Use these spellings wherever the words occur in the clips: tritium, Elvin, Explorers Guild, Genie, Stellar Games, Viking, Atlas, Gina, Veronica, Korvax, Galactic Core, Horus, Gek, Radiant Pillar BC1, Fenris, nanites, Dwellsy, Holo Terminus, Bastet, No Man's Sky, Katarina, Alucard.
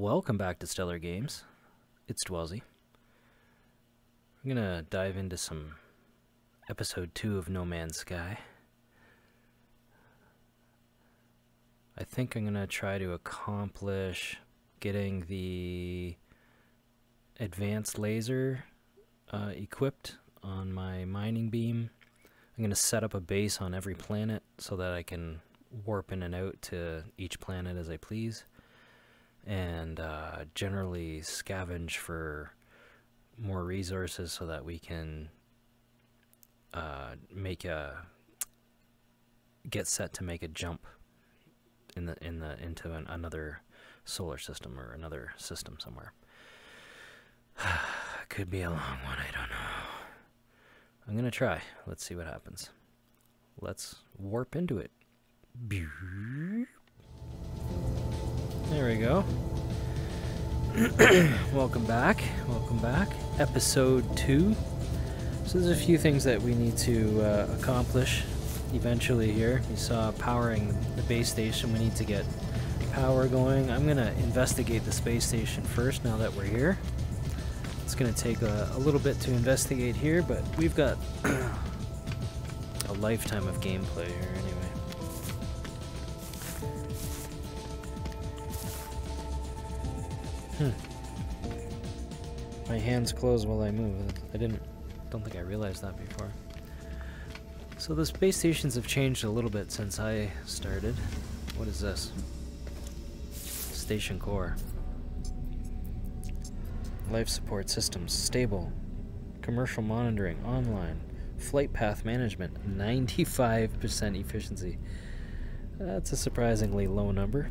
Welcome back to Stellar Games. It's Dwellsy. I'm gonna dive into some episode 2 of No Man's Sky. I think I'm gonna try to accomplish getting the advanced laser equipped on my mining beam. I'm gonna set up a base on every planet so that I can warp in and out to each planet as I please, and generally scavenge for more resources so that we can get set to make a jump into another solar system or another system somewhere. Could be a long one, I don't know. I'm gonna try. Let's see what happens. Let's warp into it. There we go. Welcome back. Welcome back. Episode 2. So there's a few things that we need to accomplish eventually here. You saw powering the base station. We need to get power going. I'm going to investigate the space station first now that we're here. It's going to take a little bit to investigate here, but we've got a lifetime of gameplay here anyway. My hands close while I move. I don't think I realized that before. So the space stations have changed a little bit since I started. What is this? Station core. Life support systems stable. Commercial monitoring online. Flight path management 95% efficiency. That's a surprisingly low number.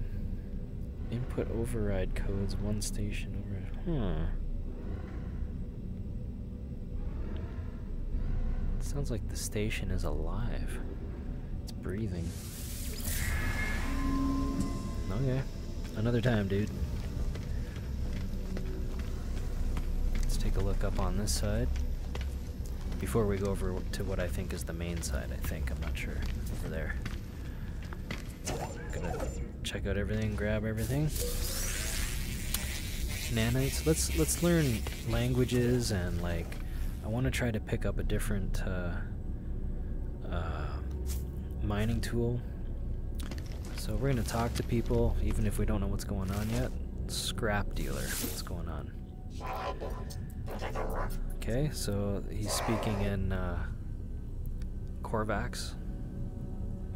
Input override codes, one station override. It sounds like the station is alive. It's breathing. Okay. Another time, dude. Let's take a look up on this side. Before we go over to what I think is the main side, I'm not sure. Over there. Check out everything, grab everything. Nanites. Let's learn languages, and like I want to try to pick up a different mining tool. So we're gonna talk to people even if we don't know what's going on yet. Scrap dealer, what's going on? Okay, so he's speaking in Korvax.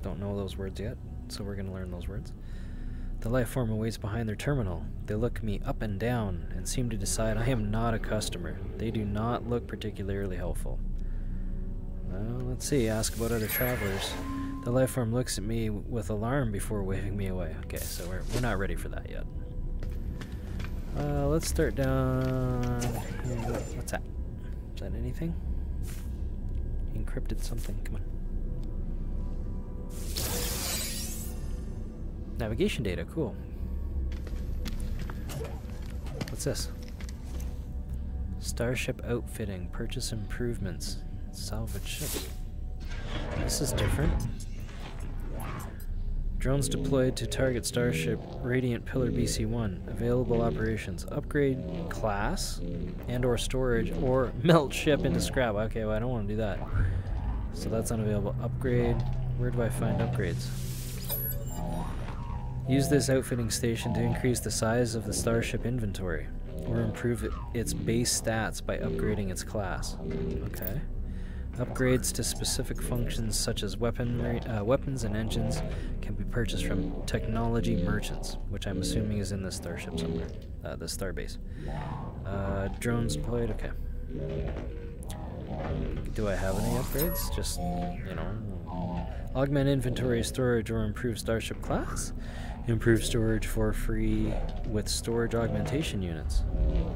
Don't know those words yet, so we're gonna learn those words. The life form awaits behind their terminal. They look me up and down and seem to decide I am not a customer. They do not look particularly helpful. Well, let's see. Ask about other travelers. The life form looks at me with alarm before waving me away. Okay, so we're not ready for that yet. Let's start down here. What's that? Is that anything? Encrypted something. Come on. Navigation data, cool. What's this? Starship outfitting, purchase improvements, salvage ships. This is different. Drones deployed to target starship Radiant Pillar BC1. Available operations, upgrade class and or storage or melt ship into scrap. Okay, well I don't want to do that. So that's unavailable. Upgrade, where do I find upgrades? Use this outfitting station to increase the size of the starship inventory, or improve its base stats by upgrading its class. Okay. Upgrades to specific functions such as weapons and engines can be purchased from technology merchants, which I'm assuming is in this starship somewhere, the starbase. Drones deployed, okay. Do I have any upgrades? Just, you know, augment inventory storage or improve starship class? Improve storage for free with storage augmentation units.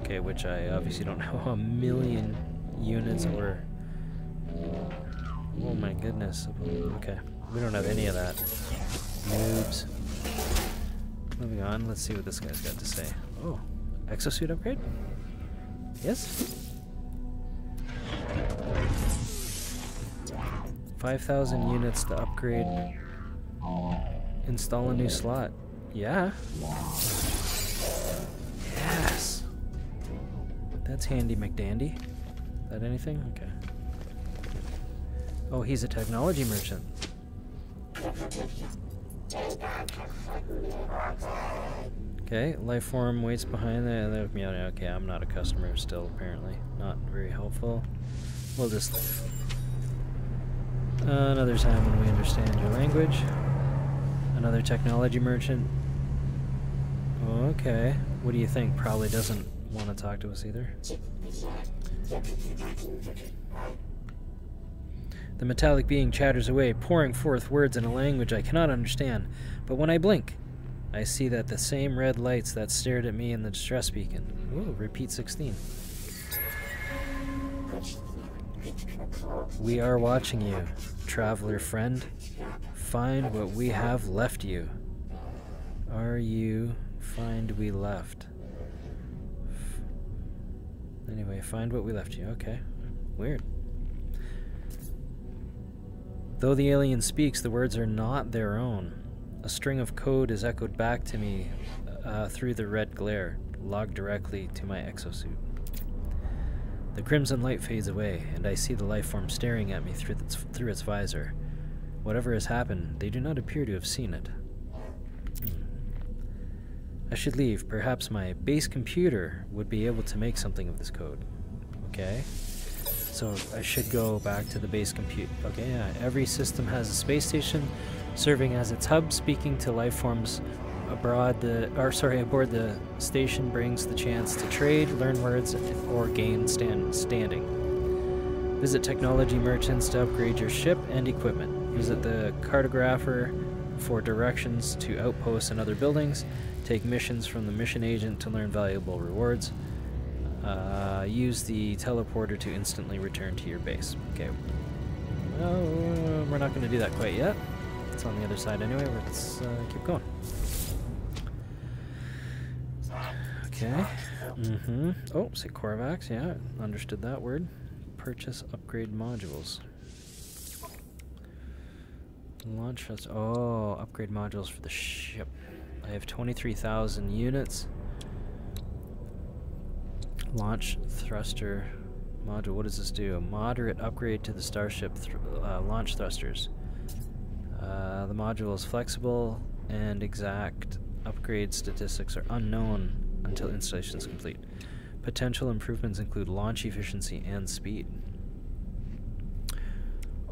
Okay, which I obviously don't know. 1 million units or... oh my goodness. Okay, we don't have any of that. Noobs. Moving on, let's see what this guy's got to say. Oh, exosuit upgrade? Yes? 5,000 units to upgrade. Install a new slot. Yeah. That's handy McDandy. Is that anything? Okay. Oh, he's a technology merchant. Okay, life form waits behind the... Okay, I'm not a customer still, apparently. Not very helpful. We'll just leave. Another time when we understand your language. Another technology merchant. Okay. What do you think? Probably doesn't want to talk to us either. The metallic being chatters away, pouring forth words in a language I cannot understand. But when I blink, I see that the same red lights that stared at me in the distress beacon. Ooh, repeat 16. We are watching you, traveler friend. Find what we have left you. Are you... Find we left. Anyway, find what we left you. Okay. Weird. Though the alien speaks, the words are not their own. A string of code is echoed back to me through the red glare, logged directly to my exosuit. The crimson light fades away, and I see the life form staring at me through its visor. Whatever has happened, they do not appear to have seen it. I should leave. Perhaps my base computer would be able to make something of this code. Okay. So I should go back to the base compute. Okay, yeah. Every system has a space station serving as its hub, speaking to life forms aboard the station brings the chance to trade, learn words, or gain standing. Visit technology merchants to upgrade your ship and equipment. Visit the cartographer for directions to outposts and other buildings. Take missions from the mission agent to learn valuable rewards. Use the teleporter to instantly return to your base. Okay. Well, we're not going to do that quite yet. It's on the other side anyway. Let's keep going. Okay. Mm-hmm. Oh, say Korvax. Yeah, understood that word. Purchase upgrade modules. Launch us. Oh, upgrade modules for the ship. I have 23,000 units. Launch thruster module. What does this do? Moderate upgrade to the starship launch thrusters. The module is flexible and exact. Upgrade statistics are unknown until installation is complete. Potential improvements include launch efficiency and speed.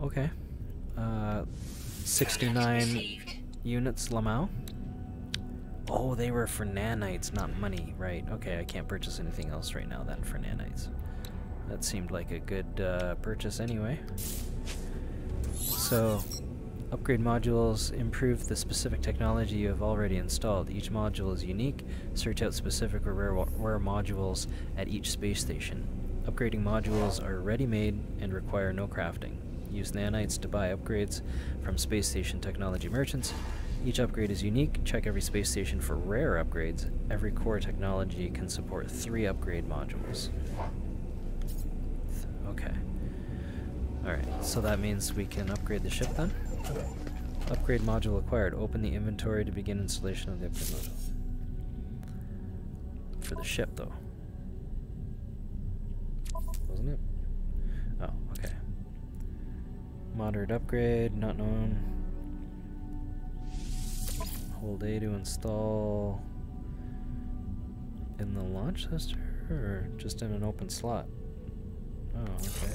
Okay. 69 units, Lamau. Oh, they were for nanites, not money, right? Okay, I can't purchase anything else right now then for nanites. That seemed like a good purchase anyway. So, upgrade modules improve the specific technology you have already installed. Each module is unique. Search out specific or rare modules at each space station. Upgrading modules are ready-made and require no crafting. Use nanites to buy upgrades from space station technology merchants. Each upgrade is unique. Check every space station for rare upgrades. Every core technology can support 3 upgrade modules. Okay. Alright, so that means we can upgrade the ship then? Upgrade module acquired. Open the inventory to begin installation of the upgrade module. For the ship, though. Wasn't it? Oh, okay. Moderate upgrade, not known. Whole day to install in the launch thruster or just in an open slot? Oh, okay.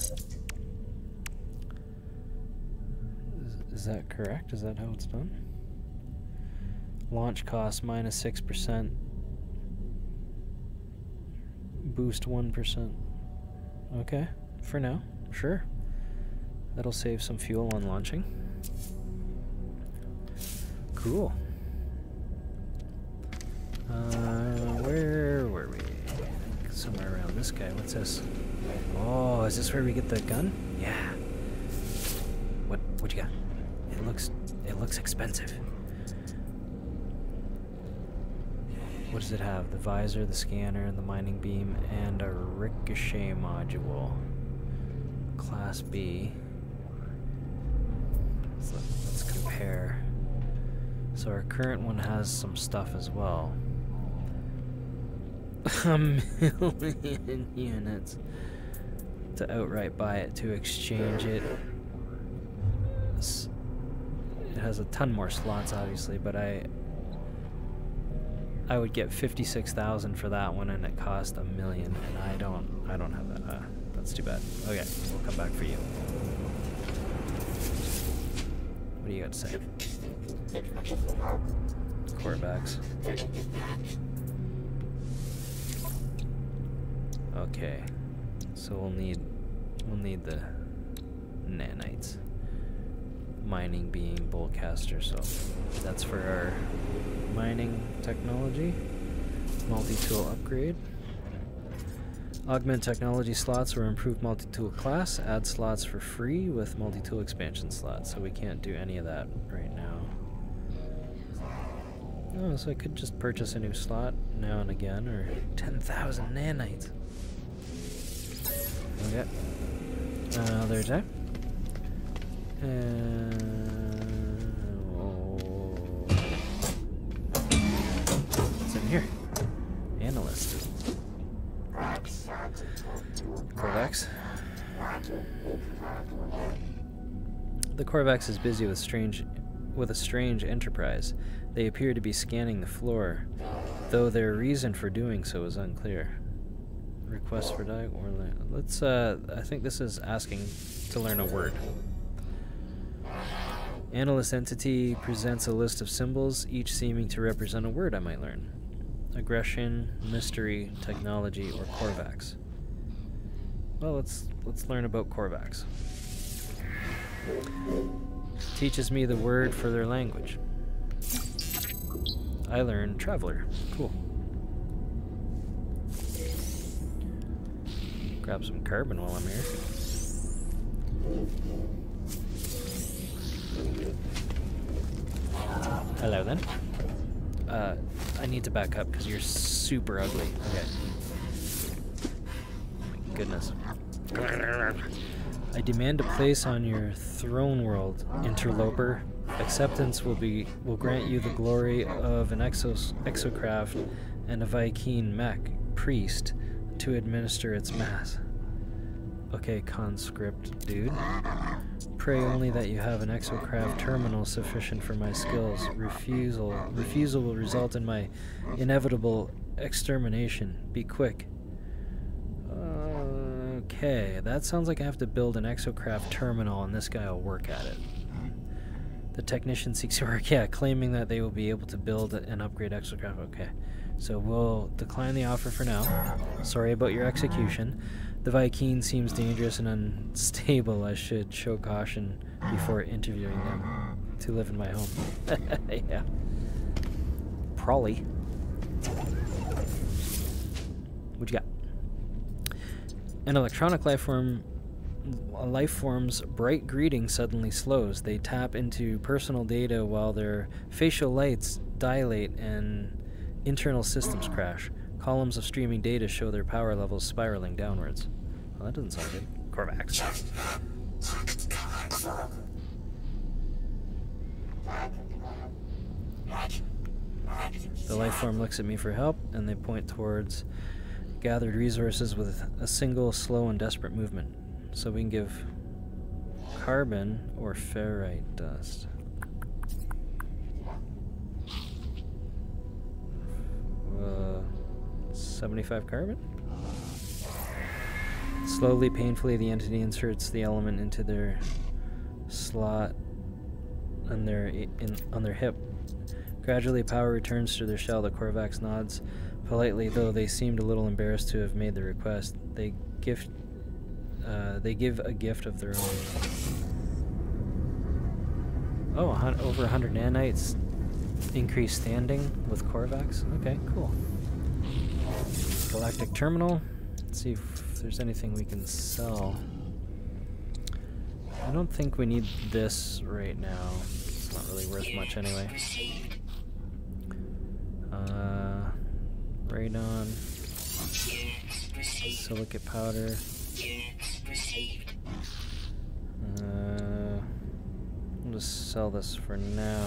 Is that correct? Is that how it's done? Launch cost minus 6%. Boost 1%. Okay, for now, sure. That'll save some fuel on launching. Cool. Where were we? Somewhere around this guy. What's this? Oh, is this where we get the gun? Yeah. What you got? It looks expensive. What does it have? The visor, the scanner, the mining beam, and a ricochet module. Class B. So let's compare. So our current one has some stuff as well. 1,000,000 units to outright buy it, to exchange it. It has a ton more slots, obviously, but I would get 56,000 for that one, and it cost 1,000,000, and I don't have that. That's too bad. Okay, we'll come back for you. What do you got to say? Korvax. Okay, so we'll need the nanites. Mining being boltcaster, so that's for our mining technology. Multi-tool upgrade. Augment technology slots or improve multi-tool class. Add slots for free with multi-tool expansion slots, so we can't do any of that right now. Oh, so I could just purchase a new slot now and again, or 10,000 nanites. Okay. Another attack. Oh. What's in here? Analyst. Korvax. The Korvax is busy with a strange enterprise. They appear to be scanning the floor, though their reason for doing so is unclear. Request for diet or land. Let's I think this is asking to learn a word. Analyst entity presents a list of symbols, each seeming to represent a word I might learn. Aggression, mystery, technology, or Korvax. Well, let's learn about Korvax. Teaches me the word for their language. I learned traveler. Cool. Grab some carbon while I'm here. Hello then. I need to back up because you're super ugly. Okay. Oh my goodness. I demand a place on your throne world, interloper. Acceptance will grant you the glory of an exocraft and a Viking mech priest to administer its mass. Okay, conscript dude. Pray only that you have an exocraft terminal sufficient for my skills. Refusal will result in my inevitable extermination. Be quick. Okay, that sounds like I have to build an exocraft terminal and this guy will work at it. The technician seeks work, yeah, claiming that they will be able to build and upgrade exocraft. Okay, so we'll decline the offer for now. Sorry about your execution. The Viking seems dangerous and unstable. I should show caution before interviewing them to live in my home. Yeah. Probably. What you got? An electronic life form's bright greeting suddenly slows. They tap into personal data while their facial lights dilate and internal systems crash. Columns of streaming data show their power levels spiraling downwards. Well, that doesn't sound good. Korvax. The lifeform looks at me for help, and they point towards gathered resources with a single slow and desperate movement. So we can give carbon or ferrite dust. Uh, 75 carbon? Slowly, painfully, the entity inserts the element into their slot on their hip. Gradually, power returns to their shell. The Korvax nods politely, though they seemed a little embarrassed to have made the request. They give a gift of their own. Oh, over 100 nanites. Increased standing with Korvax. Okay, cool. Galactic terminal. Let's see if there's anything we can sell. I don't think we need this right now. It's not really worth much anyway. Radon. Silicate powder. We'll just sell this for now.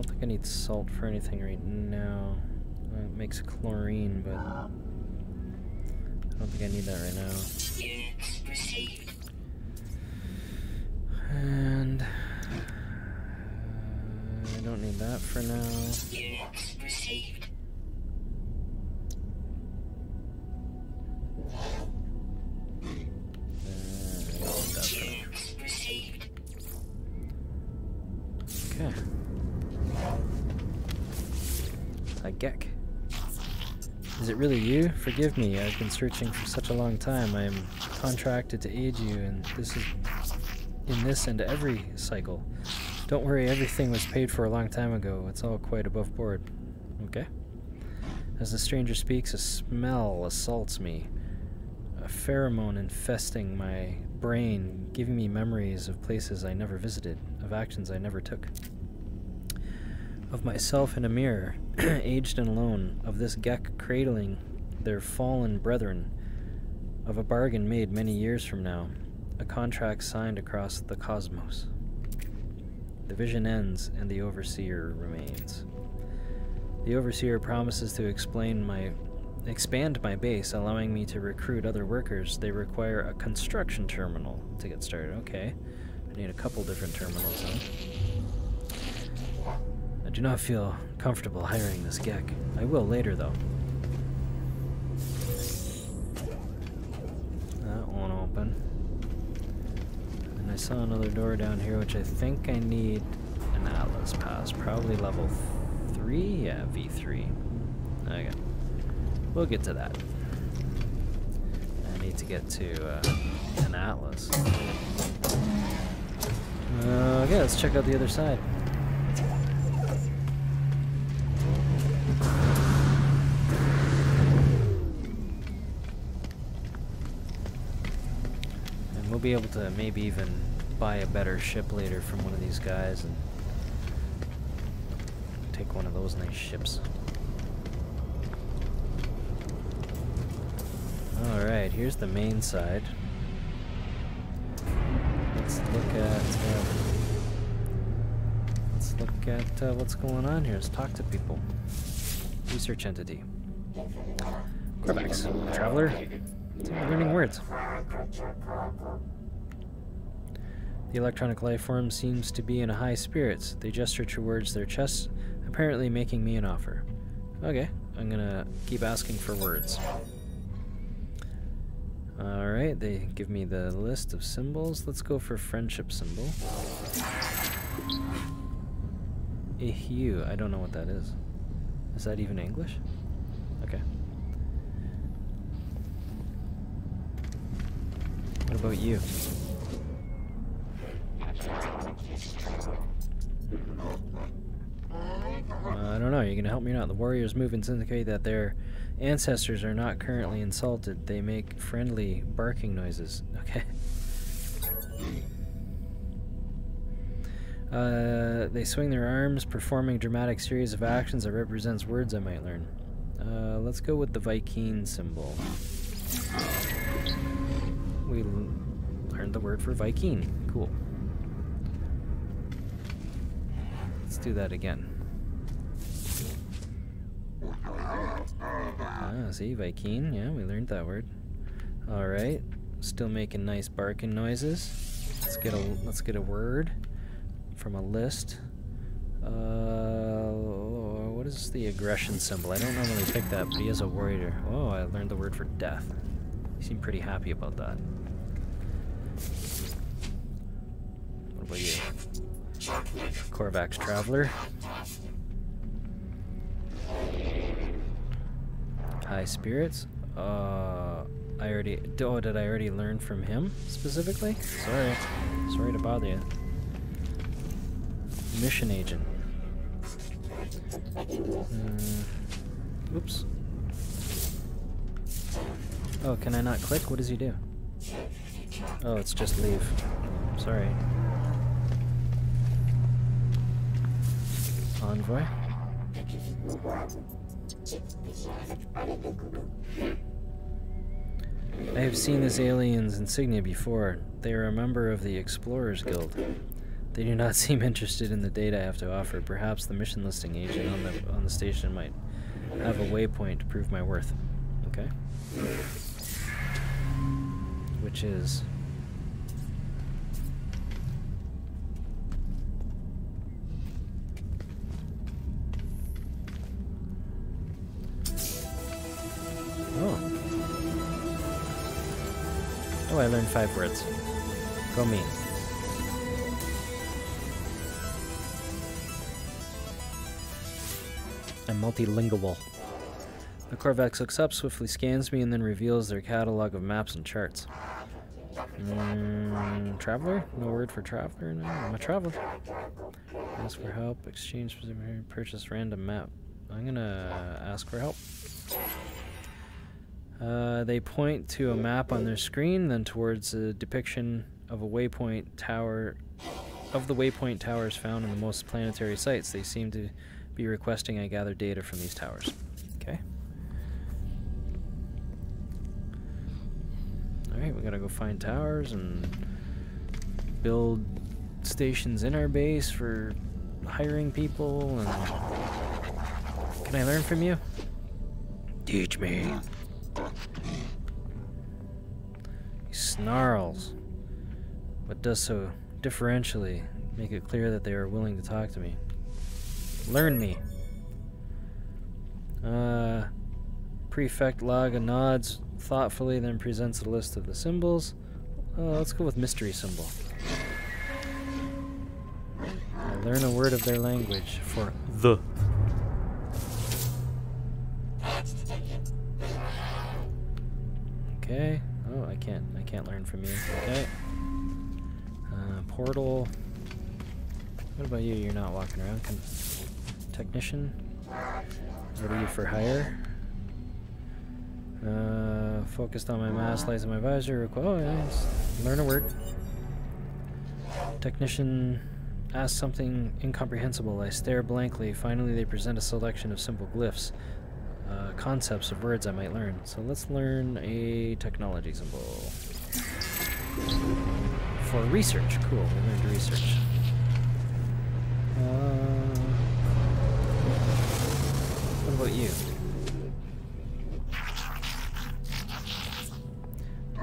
don't think I need salt for anything right now. It makes chlorine, but I don't think I need that right now. And I don't need that for now. Okay. Gek. Is it really you? Forgive me, I've been searching for such a long time. I am contracted to aid you, and this is in this and every cycle. Don't worry, everything was paid for a long time ago. It's all quite above board. Okay. As the stranger speaks, a smell assaults me. A pheromone infesting my brain, giving me memories of places I never visited, of actions I never took. Of myself in a mirror, aged and alone, of this Gek cradling their fallen brethren, of a bargain made many years from now, a contract signed across the cosmos. The vision ends and the Overseer remains. The Overseer promises to expand my base, allowing me to recruit other workers. They require a construction terminal to get started. Okay, I need a couple different terminals then. I do not feel comfortable hiring this Gek. I will later, though. That won't open. And I saw another door down here, which I think I need an Atlas pass. Probably level 3? Yeah, V3. Okay. We'll get to that. I need to get to an Atlas. Okay, let's check out the other side. We'll be able to maybe even buy a better ship later from one of these guys and take one of those nice ships. Alright, here's the main side. Let's look at what's going on here. Let's talk to people. Research entity. Korvax, traveler. Learning words. The electronic life form seems to be in high spirits. They gesture towards their chests, apparently making me an offer. Okay, I'm gonna keep asking for words. Alright, they give me the list of symbols. Let's go for friendship symbol. Ihu, I don't know what that is. Is that even English? Okay. What about you? I don't know. You're gonna help me or not? The warriors move and indicate that their ancestors are not currently insulted. They make friendly barking noises. Okay. They swing their arms, performing a dramatic series of actions that represents words I might learn. Let's go with the Viking symbol. We learned the word for Viking. Cool. Let's do that again. Ah, see, Viking. Yeah, we learned that word. Alright. Still making nice barking noises. Let's get a word from a list. What is the aggression symbol? I don't normally pick that, but he is a warrior. Oh, I learned the word for death. You seem pretty happy about that. What about you? Korvax Traveler. High Spirits. Did I already learn from him specifically? Sorry to bother you. Mission Agent. Oops. Oh, can I not click? What does he do? Oh, it's just leave. Sorry. Envoy. I have seen this alien's insignia before. They are a member of the Explorers Guild. They do not seem interested in the data I have to offer. Perhaps the mission listing agent on the station might have a waypoint to prove my worth. Okay. Which is... Oh, I learned 5 words. Go me. I'm multilingual. The Korvax looks up, swiftly scans me, and then reveals their catalog of maps and charts. Traveler? No word for traveler? No, I'm a traveler. Ask for help, exchange, purchase random map. I'm gonna ask for help. They point to a map on their screen, then towards a depiction of a waypoint tower, of the waypoint towers found in the most planetary sites. They seem to be requesting I gather data from these towers. Okay. Alright, we gotta go find towers and build stations in our base for hiring people. And can I learn from you? Teach me. He snarls, but does so differentially, make it clear that they are willing to talk to me. Learn me. Prefect Laga nods thoughtfully, then presents a list of the symbols. Let's go with mystery symbol. I learn a word of their language for the. Okay. Oh, I can't learn from you. Okay. Portal. What about you? You're not walking around. Technician. What are you for hire? Focused on my mask, lights in my visor. Oh, yes. Learn a word. Technician. Ask something incomprehensible. I stare blankly. Finally, they present a selection of simple glyphs. Concepts of words I might learn. So let's learn a technology symbol. For research. Cool, we learned research. What about you?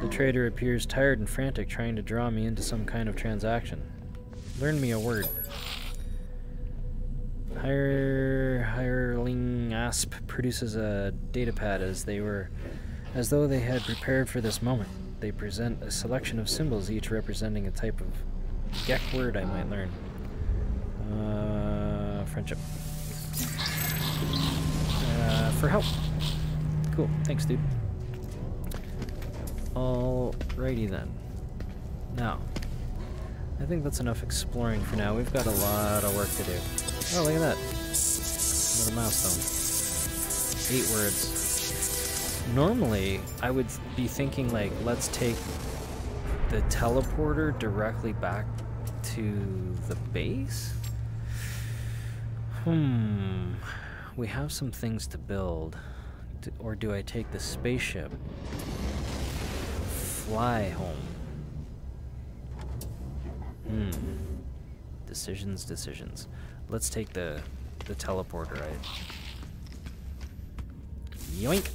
The trader appears tired and frantic, trying to draw me into some kind of transaction. Learn me a word. Hireling Asp produces a datapad as though they had prepared for this moment. They present a selection of symbols, each representing a type of Gek word I might learn. Friendship. For help. Cool, thanks, dude. Alrighty then. Now, I think that's enough exploring for now. We've got a lot of work to do. Oh, look at that. Another milestone. 8 words. Normally, I would be thinking, like, let's take the teleporter directly back to the base? We have some things to build. Or do I take the spaceship? Fly home. Decisions. Let's take the teleporter, right? Yoink!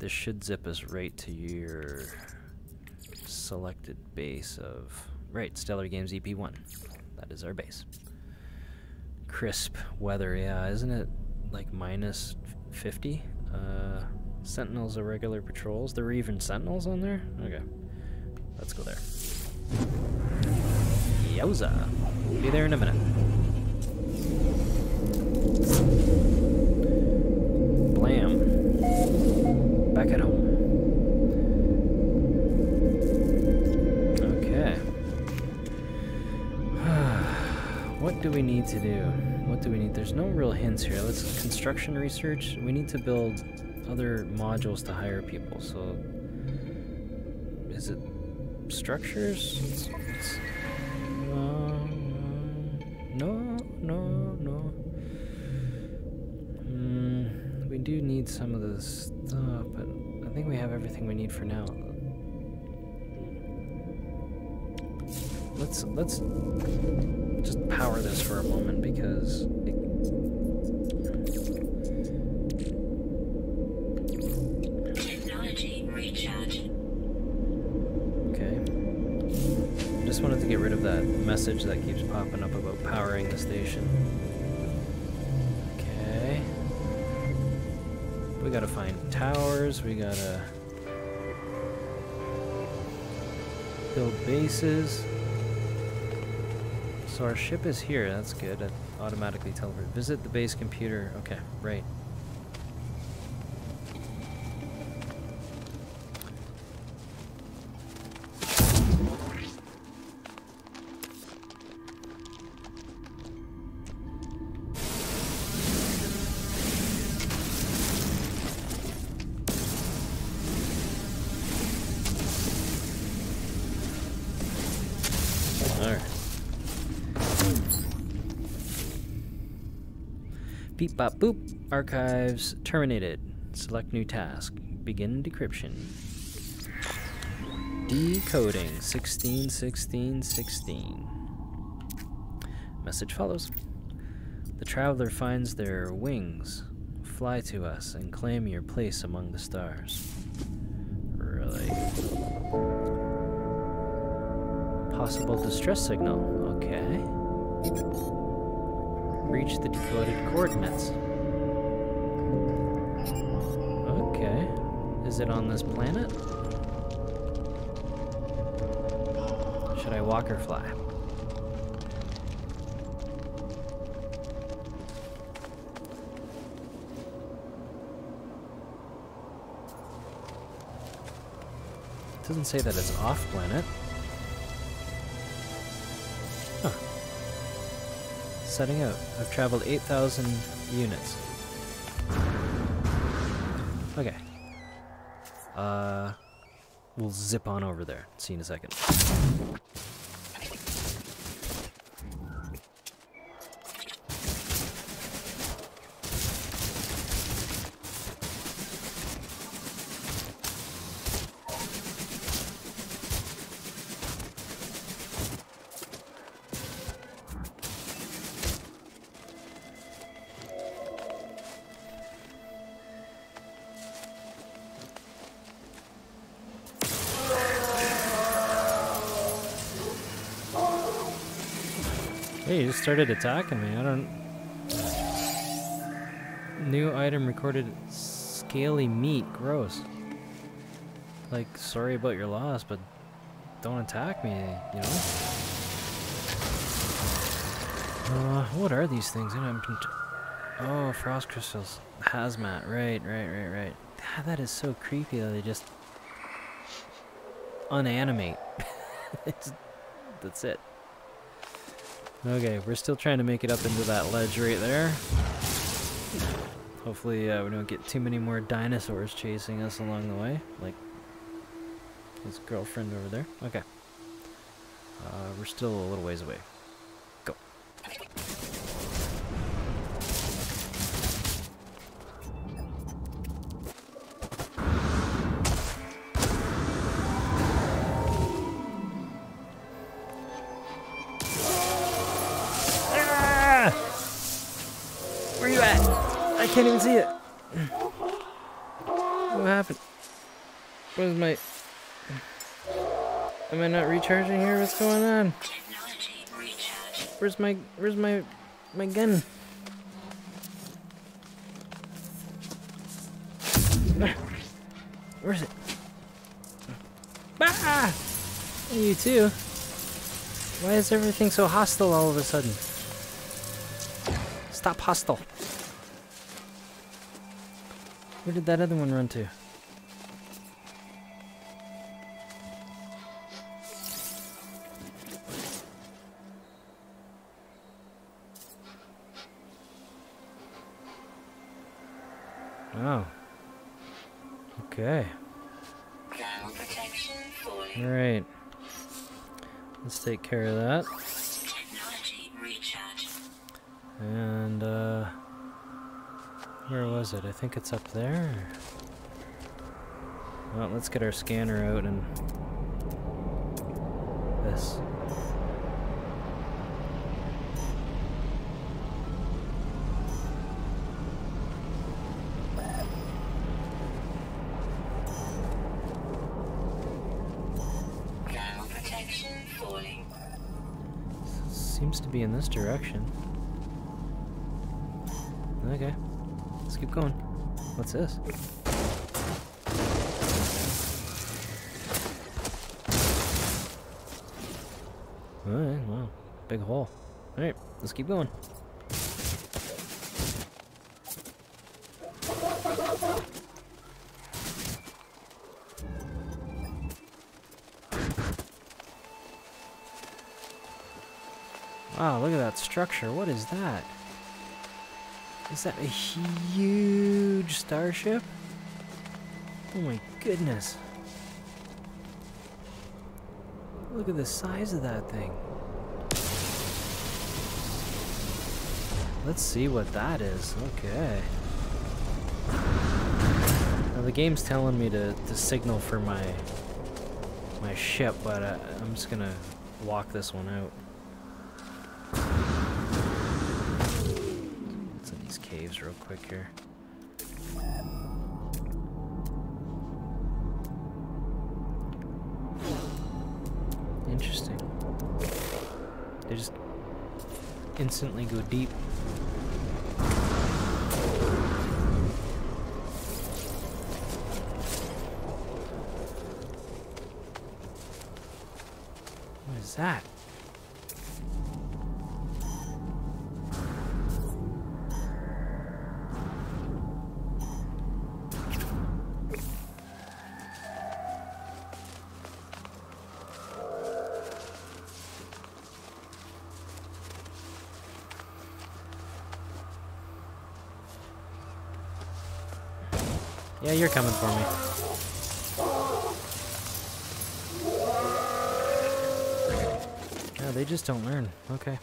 This should zip us right to your selected base of... Right, Stellar Games EP1. That is our base. Crisp weather, yeah. Isn't it like minus 50? Sentinels are regular patrols. There were even sentinels on there? Okay. Let's go there. Yowza. We'll be there in a minute. Blam. Back at home. Okay. What do we need to do? What do we need? There's no real hints here. Let's construction research. We need to build other modules to hire people. So, is it structures? No. We do need some of the stuff, but I think we have everything we need for now. Let's just power this for a moment because it... Technology recharge. Okay. I just wanted to get rid of that message that keeps popping up about powering the station. Okay. We gotta find towers, we gotta build bases. So our ship is here, that's good. It automatically teleported. Visit the base computer. Okay, right. Beep bop boop. Archives terminated. Select new task. Begin decryption. Decoding 161616. Message follows. The traveler finds their wings. Fly to us and claim your place among the stars. Really? Possible distress signal. Okay. Reach the decoded coordinates. Okay. Is it on this planet? Should I walk or fly? It doesn't say that it's off planet. Huh. Setting out. I've traveled 8,000 units. Okay. We'll zip on over there. See you in a second. Started attacking me. I don't... New item recorded. Scaly meat. Gross. Like, sorry about your loss, but don't attack me, you know? What are these things? Oh, frost crystals. Hazmat. Right. God, that is so creepy that they just... unanimate. That's it. Okay, we're still trying to make it up into that ledge right there. Hopefully we don't get too many more dinosaurs chasing us along the way, like his girlfriend over there. Okay. We're still a little ways away. Go. I can't even see it. What happened? What is my... Am I not recharging here? What's going on? Where's my gun? Where's it? Ah! You too. Why is everything so hostile all of a sudden? Stop hostile. Where did that other one run to? Oh. Okay. All right. Let's take care of that. And, where was it? I think it's up there. Well, let's get our scanner out and... this. Seems to be in this direction. Okay, let's keep going. What's this? Alright, wow. Big hole. Alright, let's keep going. Wow, look at that structure. What is that? Is that a huge starship? Oh my goodness. Look at the size of that thing. Let's see what that is. Okay. Now the game's telling me to signal for my ship, but I'm just gonna walk this one out. Let's in these caves real quick here. Interesting. They just instantly go deep. What is that? Yeah, you're coming for me. Yeah, they just don't learn. Okay.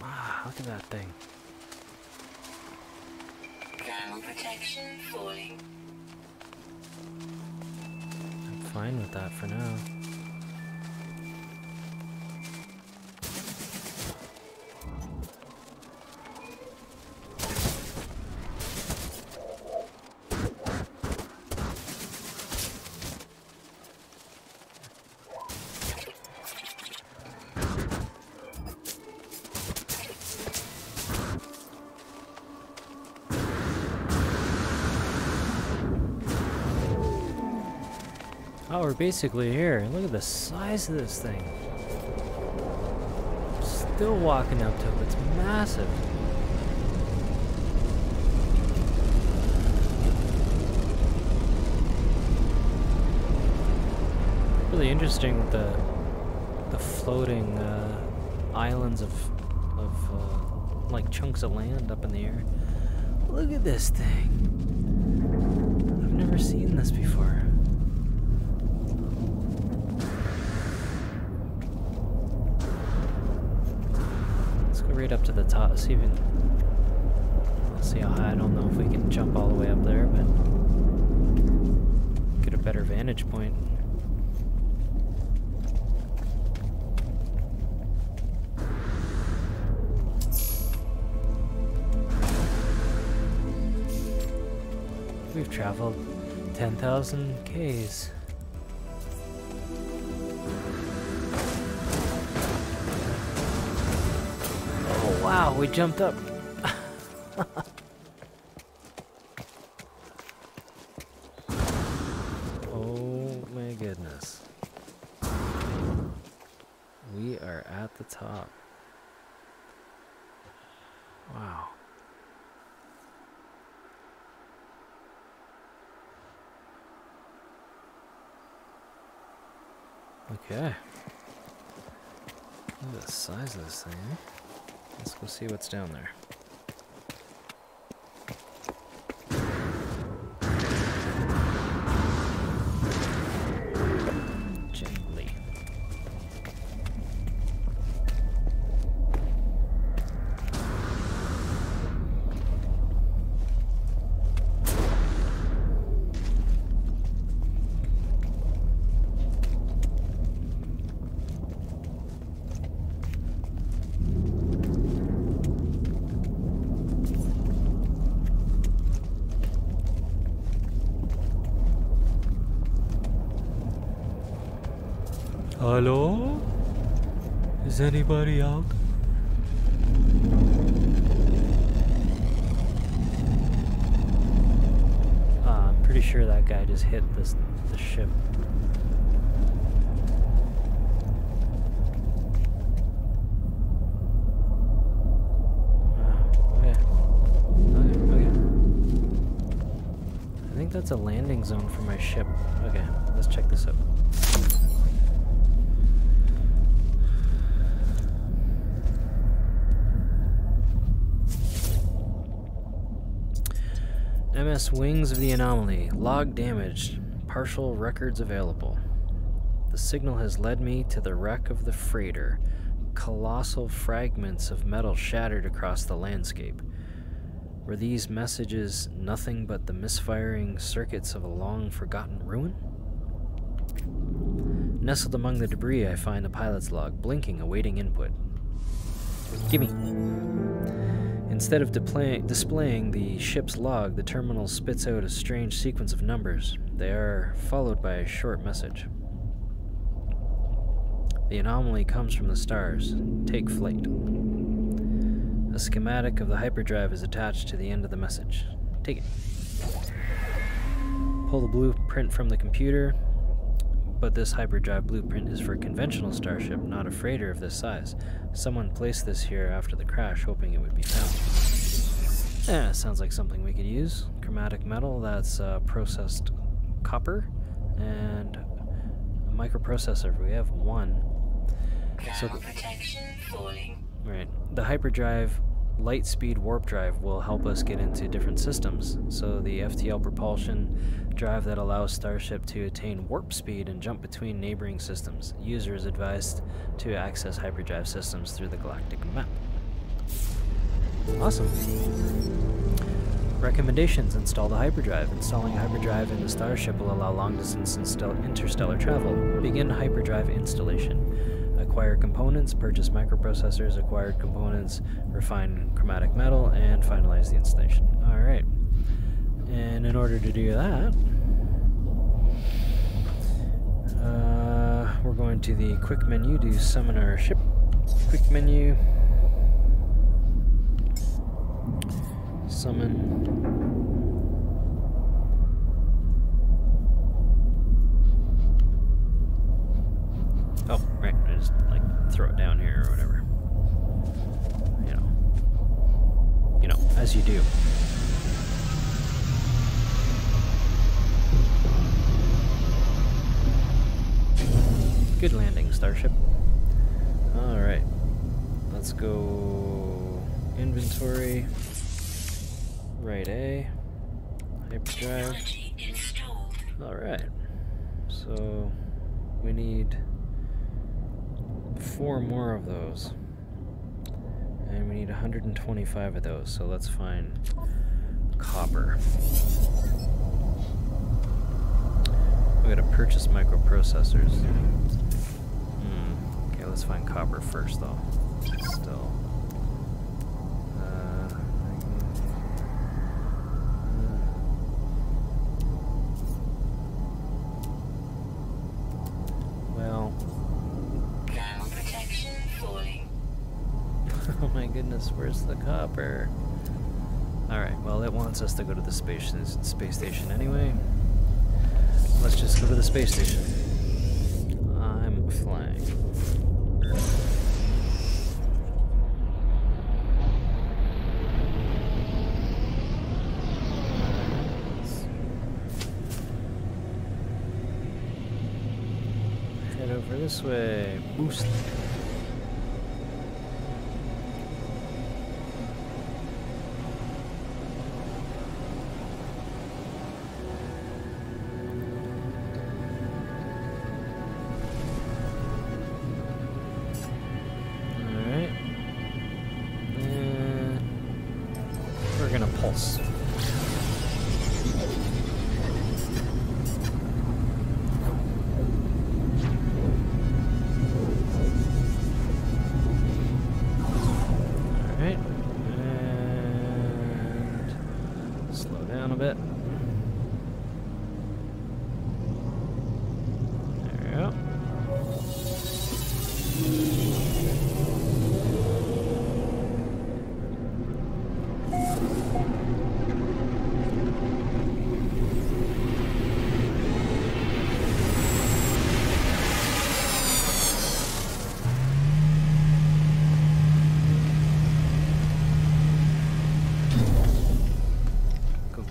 Wow, look at that thing. Thermal protection falling. I'm fine with that for now. Oh, we're basically here. Look at the size of this thing. Still walking up to it. It's massive. Really interesting with the floating islands of like chunks of land up in the air. Look at this thing. I've never seen this before. Up to the top, see if we can see how high. I don't know if we can jump all the way up there, but get a better vantage point. We've traveled 10,000 Ks. Wow, we jumped up. Oh my goodness. We are at the top. Wow. Okay. Look at the size of this thing, eh? Let's go see what's down there. Gently. Hello? Is anybody out? I'm pretty sure that guy just hit the ship. That's a landing zone for my ship. Okay, let's check this out. MS Wings of the Anomaly. Log damaged. Partial records available. The signal has led me to the wreck of the freighter. Colossal fragments of metal shattered across the landscape. Were these messages nothing but the misfiring circuits of a long-forgotten ruin? Nestled among the debris, I find the pilot's log, blinking, awaiting input. Gimme! Instead of displaying the ship's log, the terminal spits out a strange sequence of numbers. They are followed by a short message. The anomaly comes from the stars. Take flight. A schematic of the hyperdrive is attached to the end of the message. Take it. Pull the blueprint from the computer, but this hyperdrive blueprint is for a conventional starship, not a freighter of this size. Someone placed this here after the crash, hoping it would be found. Yeah, sounds like something we could use. Chromatic metal, that's processed copper, and a microprocessor. We have one. So protection falling. Right. The hyperdrive light speed warp drive will help us get into different systems. So the FTL propulsion drive that allows Starship to attain warp speed and jump between neighboring systems. User is advised to access hyperdrive systems through the galactic map. Awesome. Recommendations: install the hyperdrive. Installing hyperdrive into Starship will allow long-distance interstellar travel. Begin hyperdrive installation. Acquire components, purchase microprocessors, acquired components, refine chromatic metal, and finalize the installation. Alright. And in order to do that, we're going to the quick menu to summon our ship. Quick menu. Summon. Oh, right, I just, like, throw it down here or whatever. You know, as you do. Good landing, Starship. Alright. Let's go... inventory... right A... hyperdrive... Alright. So... we need... 4 more of those, and we need 125 of those, so let's find copper. We gotta purchase microprocessors. Okay, let's find copper first though. Still. Where's the copper? Alright, well, it wants us to go to the space station anyway. Let's just go to the space station. I'm flying. Head over this way. Boost.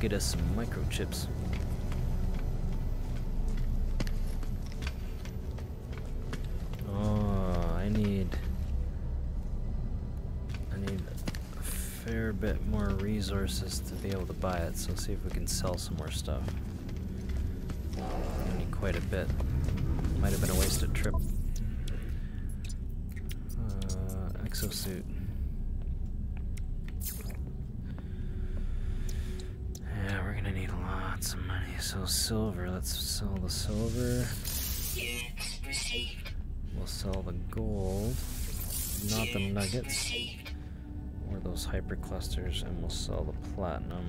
get us some microchips. Oh, I need a fair bit more resources to be able to buy it, so let's see if we can sell some more stuff. I need quite a bit. Might have been a wasted trip. Exosuit. Yeah, we're gonna need lots of money. So silver, let's sell the silver. We'll sell the gold, not the nuggets, or those hyperclusters, and we'll sell the platinum.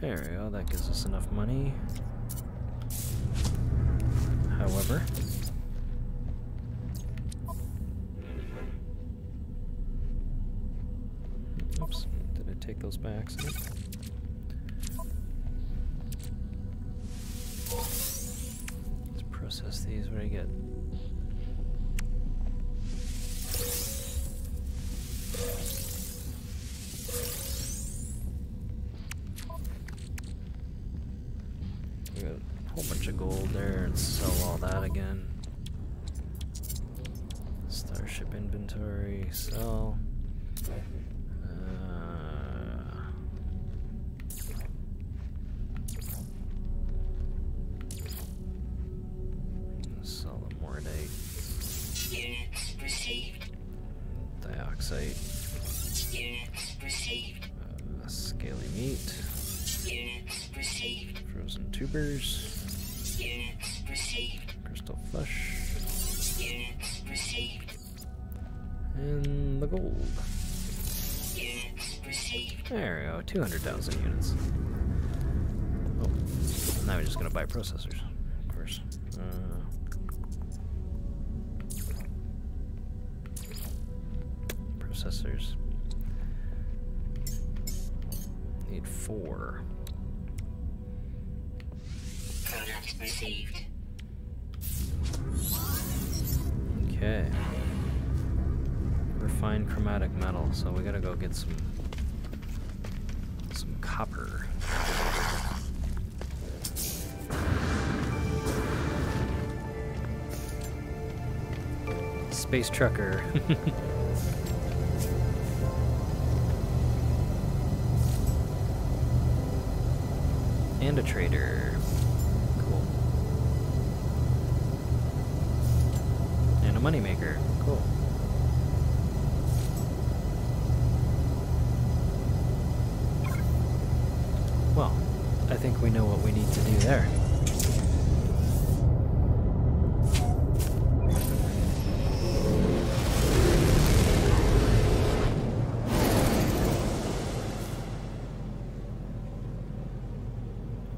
There we go, that gives us enough money. However, oops, did I take those by accident? Let's process these. What do I get? We got a whole bunch of gold there, and sell all that again. Starship inventory, sell. And the gold. There we go, 200,000 units. Oh, now we're just gonna buy processors, of course. Processors. Need 4. Products received. Okay. Refined chromatic metal, so we gotta go get some copper. Space trucker. And a trader. Cool. And a moneymaker. Cool. Well, I think we know what we need to do there.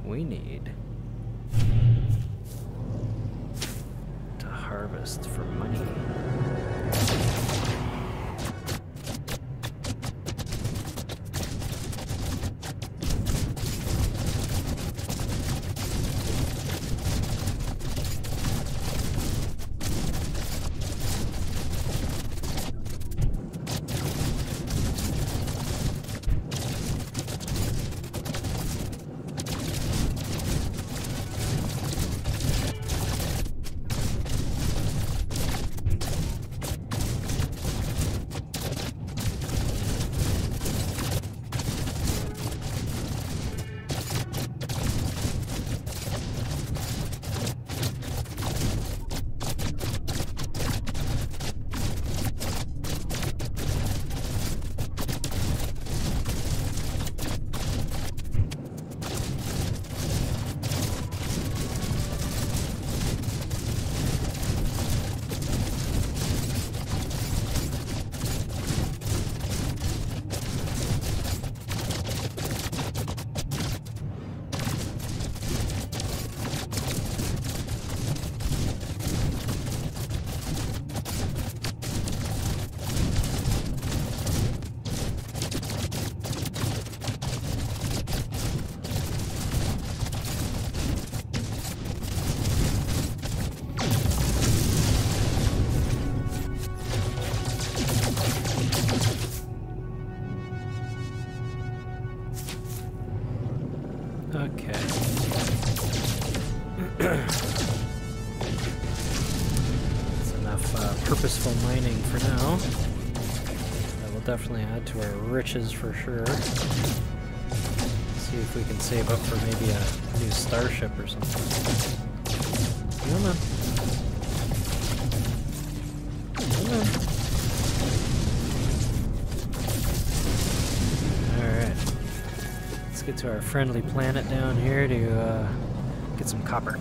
We need to harvest for money. Okay. That's enough purposeful mining for now. That will definitely add to our riches for sure. See if we can save up for maybe a new starship or something. Come on. Alright. Let's get to our friendly planet down here to get some copper.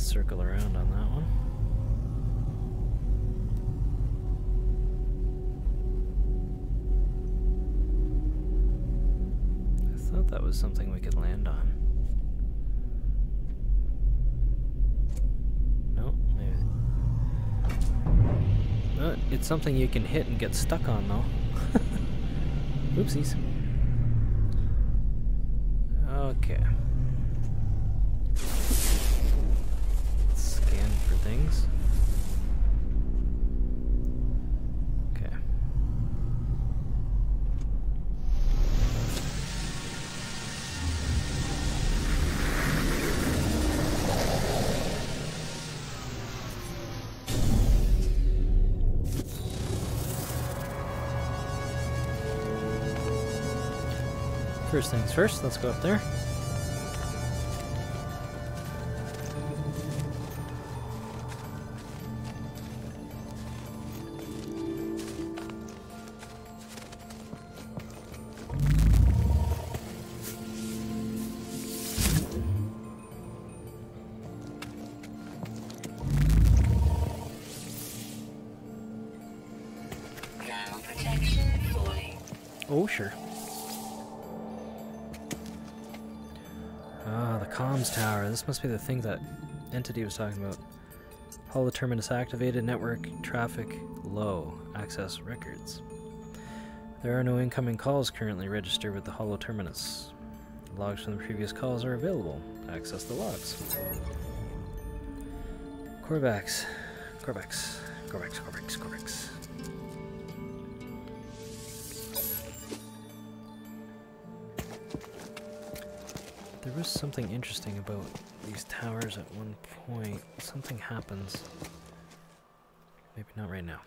Circle around on that one. I thought that was something we could land on. Nope, maybe. No, it's something you can hit and get stuck on though. Oopsies. Okay. Things. Okay. First things first, let's go up there. Oh, sure. Ah, the comms tower. This must be the thing that entity was talking about. Holo Terminus activated, network traffic low, access records. There are no incoming calls currently registered with the Holo Terminus. Logs from the previous calls are available. Access the logs. Korvax. Korvax. Korvax, Korvax, Korvax. There was something interesting about these towers at one point. Something happens. Maybe not right now.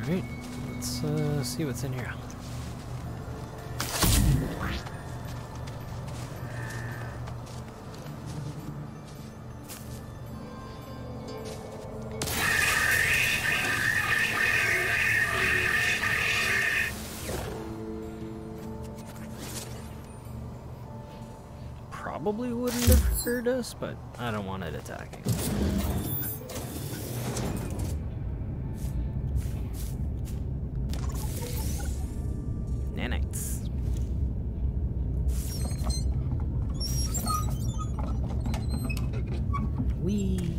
Alright, let's see what's in here. Probably wouldn't have hurt us, but I don't want it attacking. Nanites. Whee!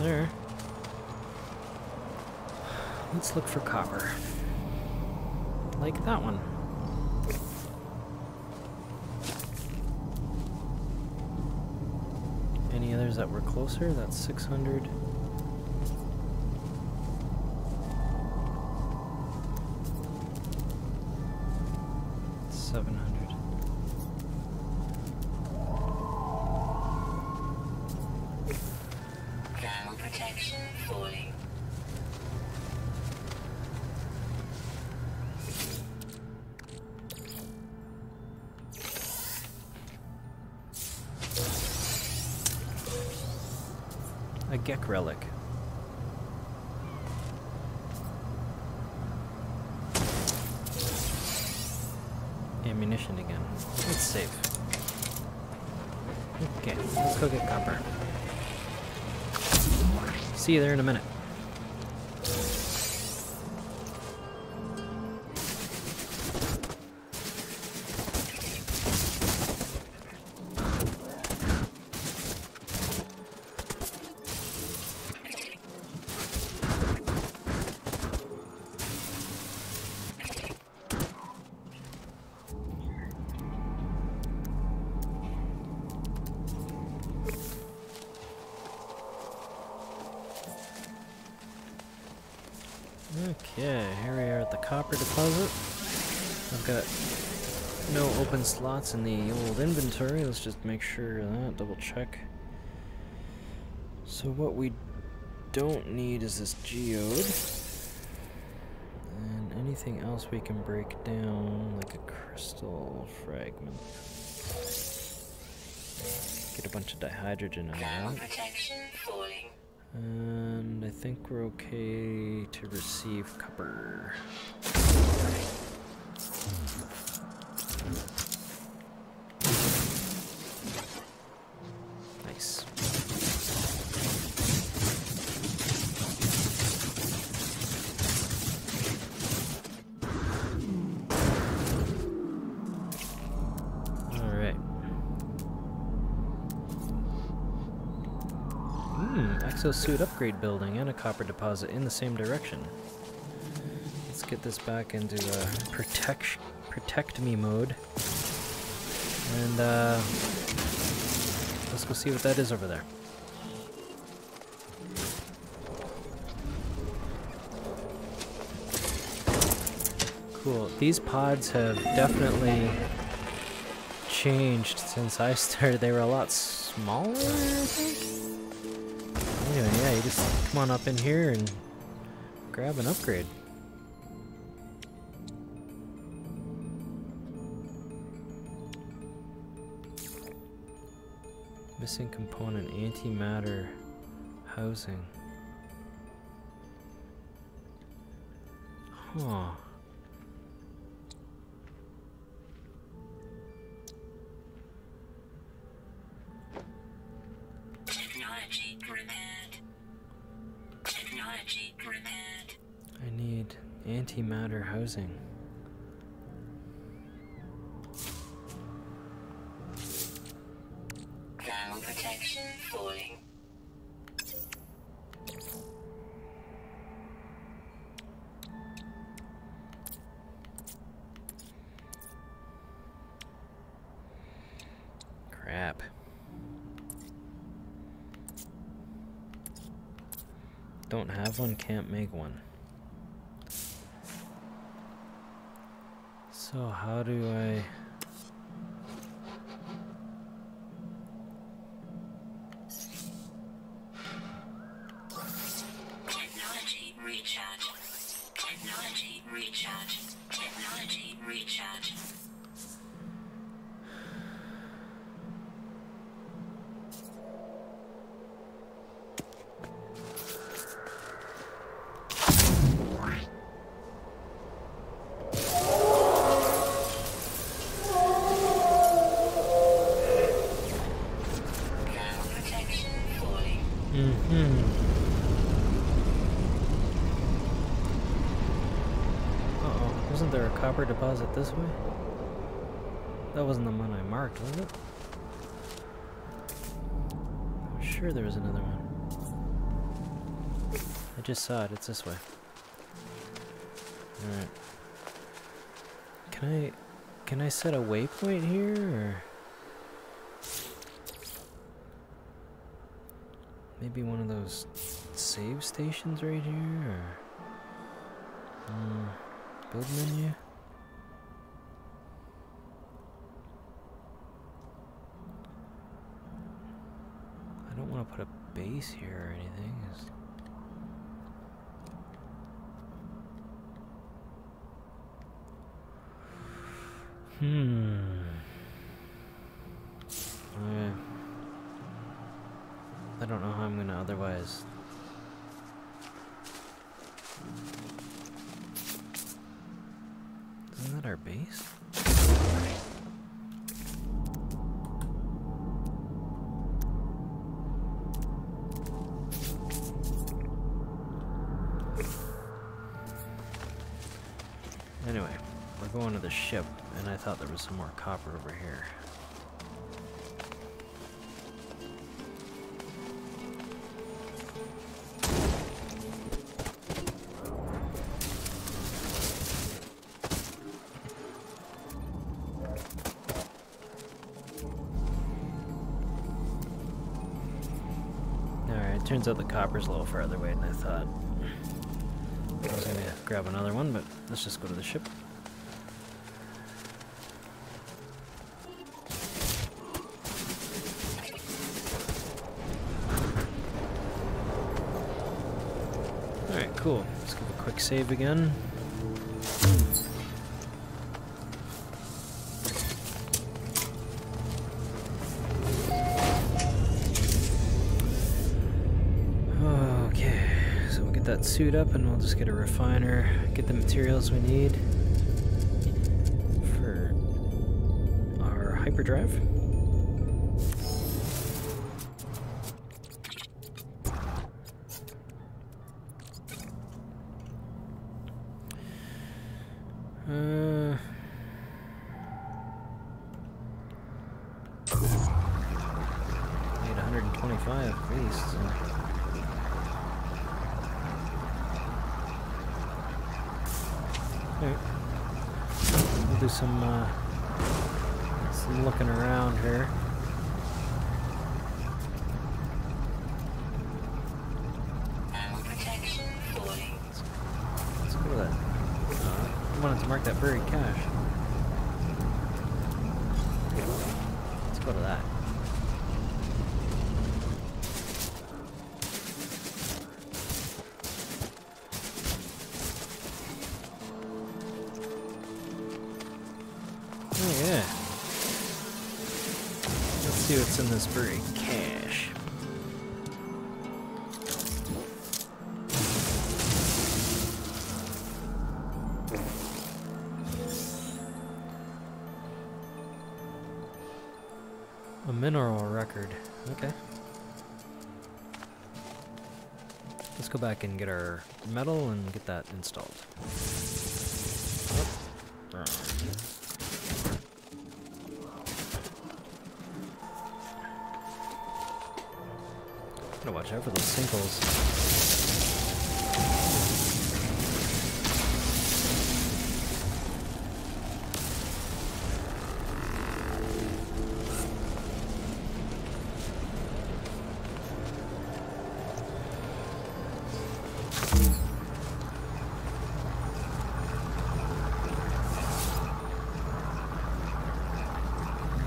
There. Let's look for copper. Like that one. Any others that were closer? That's 600. Gek relic. Ammunition again. It's safe. Okay, let's go get copper. See you there in a minute. Slots in the old inventory. Let's just make sure that, double check. So what we don't need is this geode. And anything else we can break down, like a crystal fragment. Get a bunch of dihydrogen out. And I think we're okay to receive copper. Exosuit upgrade building and a copper deposit in the same direction. Let's get this back into protect me mode. And let's go see what that is over there. Cool. These pods have definitely changed since I started. They were a lot smaller, I think. Anyway, yeah, you just come on up in here and grab an upgrade. Missing component, antimatter housing. Huh. Antimatter housing. Thermal protection falling. Crap. Don't have one, can't make one. So how do I... Technology recharge. Technology recharge. Technology recharge. Deposit this way? That wasn't the one I marked, was it? I'm sure there was another one. I just saw it, it's this way. Alright. Can I set a waypoint here, or? Maybe one of those save stations right here, or build menu. I don't want to put a base here or anything. I don't know how I'm gonna otherwise . Isn't that our base? Anyway, we're going to the ship, and I thought there was some more copper over here. Turns out the copper's a little farther away than I thought. I was gonna grab another one, but let's just go to the ship. Alright, cool. Let's give a quick save again. That suit up, and we'll just get a refiner, get the materials we need for our hyperdrive. Need 125 at least. So. Some looking around here. Let's go to that. I wanted to mark that buried cache. Let's go to that. What's in this buried cache? A mineral record. Okay. Let's go back and get our metal and get that installed. Watch out for those sinkholes.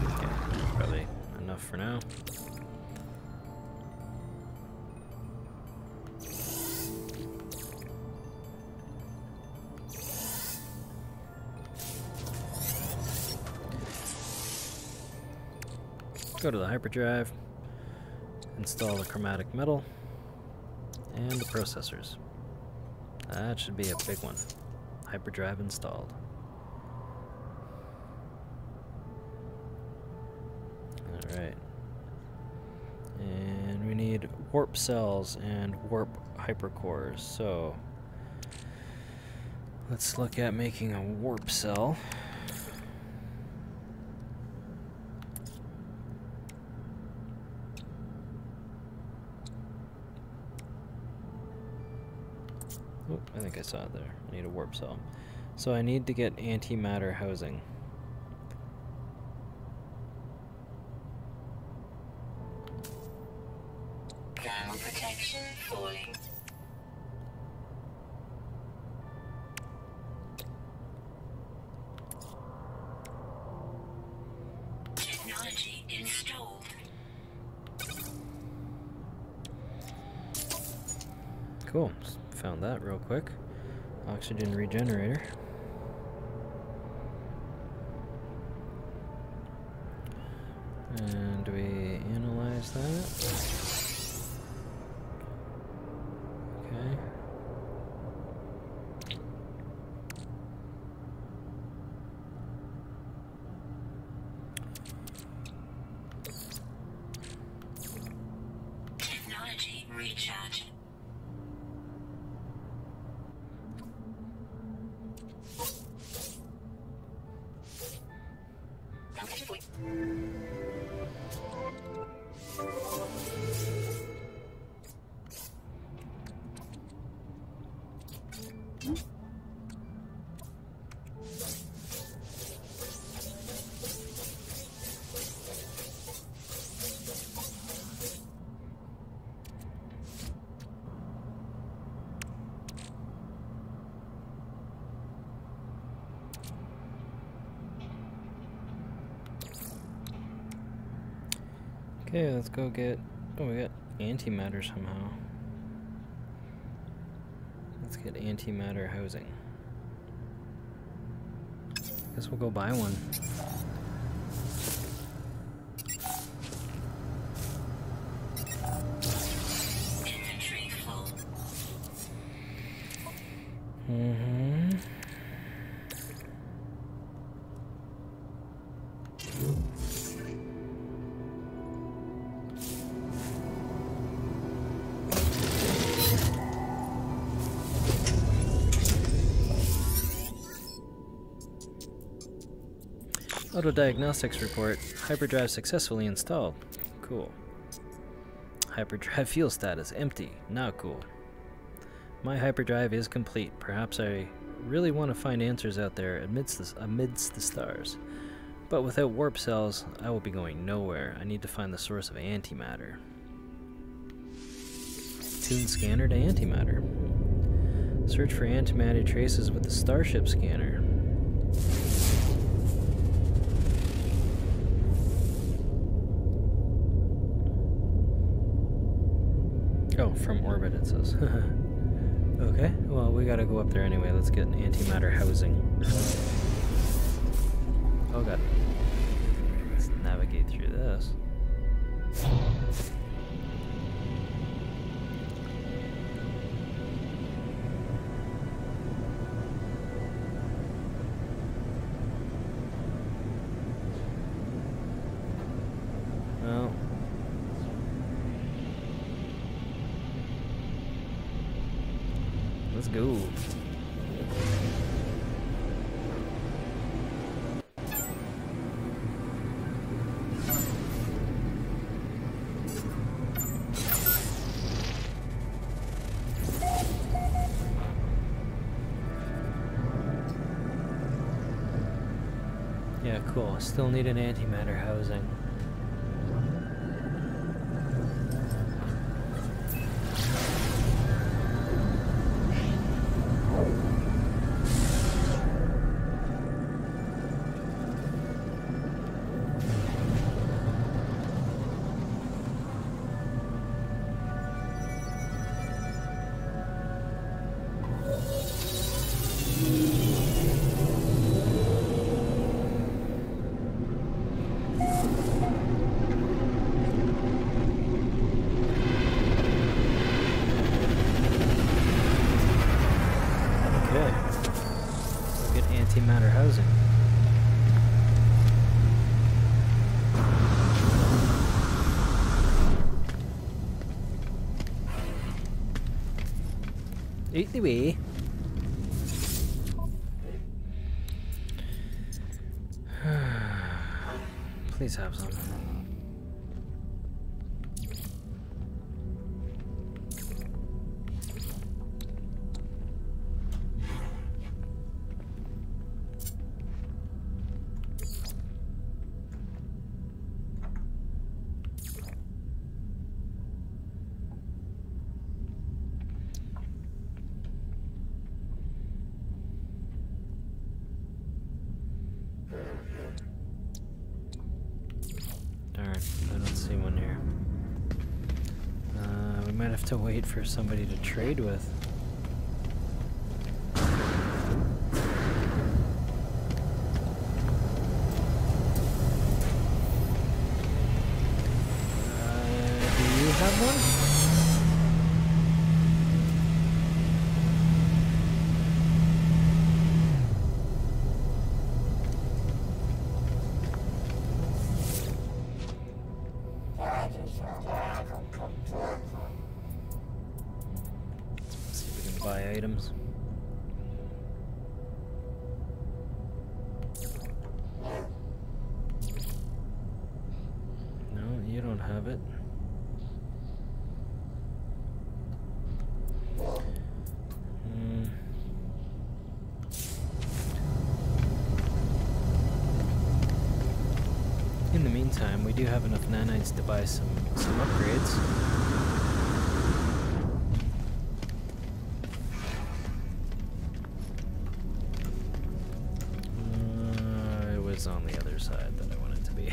Okay, probably enough for now. Go to the hyperdrive, install the chromatic metal, and the processors. That should be a big one. Hyperdrive installed. Alright. And we need warp cells and warp hypercores. So, let's look at making a warp cell. I think I saw it there. I need a warp cell. So I need to get antimatter housing. Thermal protection falling. Technology installed. Cool. Just found that real quick. Oxygen regenerator. And do we analyze that? Okay. Technology recharge. Okay, let's go get... Oh, we got antimatter somehow. Let's get antimatter housing. Guess we'll go buy one. Auto-diagnostics report. Hyperdrive successfully installed. Cool. Hyperdrive fuel status. Empty. Not cool. My hyperdrive is complete. Perhaps I really want to find answers out there amidst the stars. But without warp cells, I will be going nowhere. I need to find the source of antimatter. Tune scanner to antimatter. Search for antimatter traces with the starship scanner. Oh, from orbit it says. Okay, well we gotta go up there anyway. Let's get an antimatter housing. Oh god. Let's navigate through this. Go. Yeah, cool. Still need an antimatter housing. Out the way. Please have some. might have to wait for somebody to trade with. Do you have one? We do have enough nanites to buy some upgrades. I was on the other side that I wanted to be.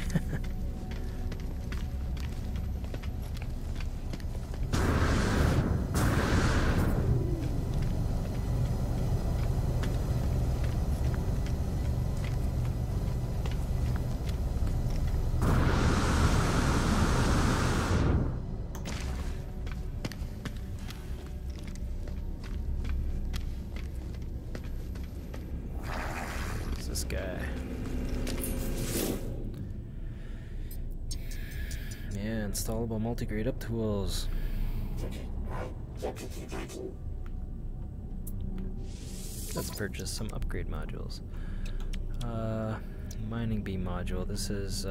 Installable multi-grade up tools. Let's purchase some upgrade modules. Mining beam module. This is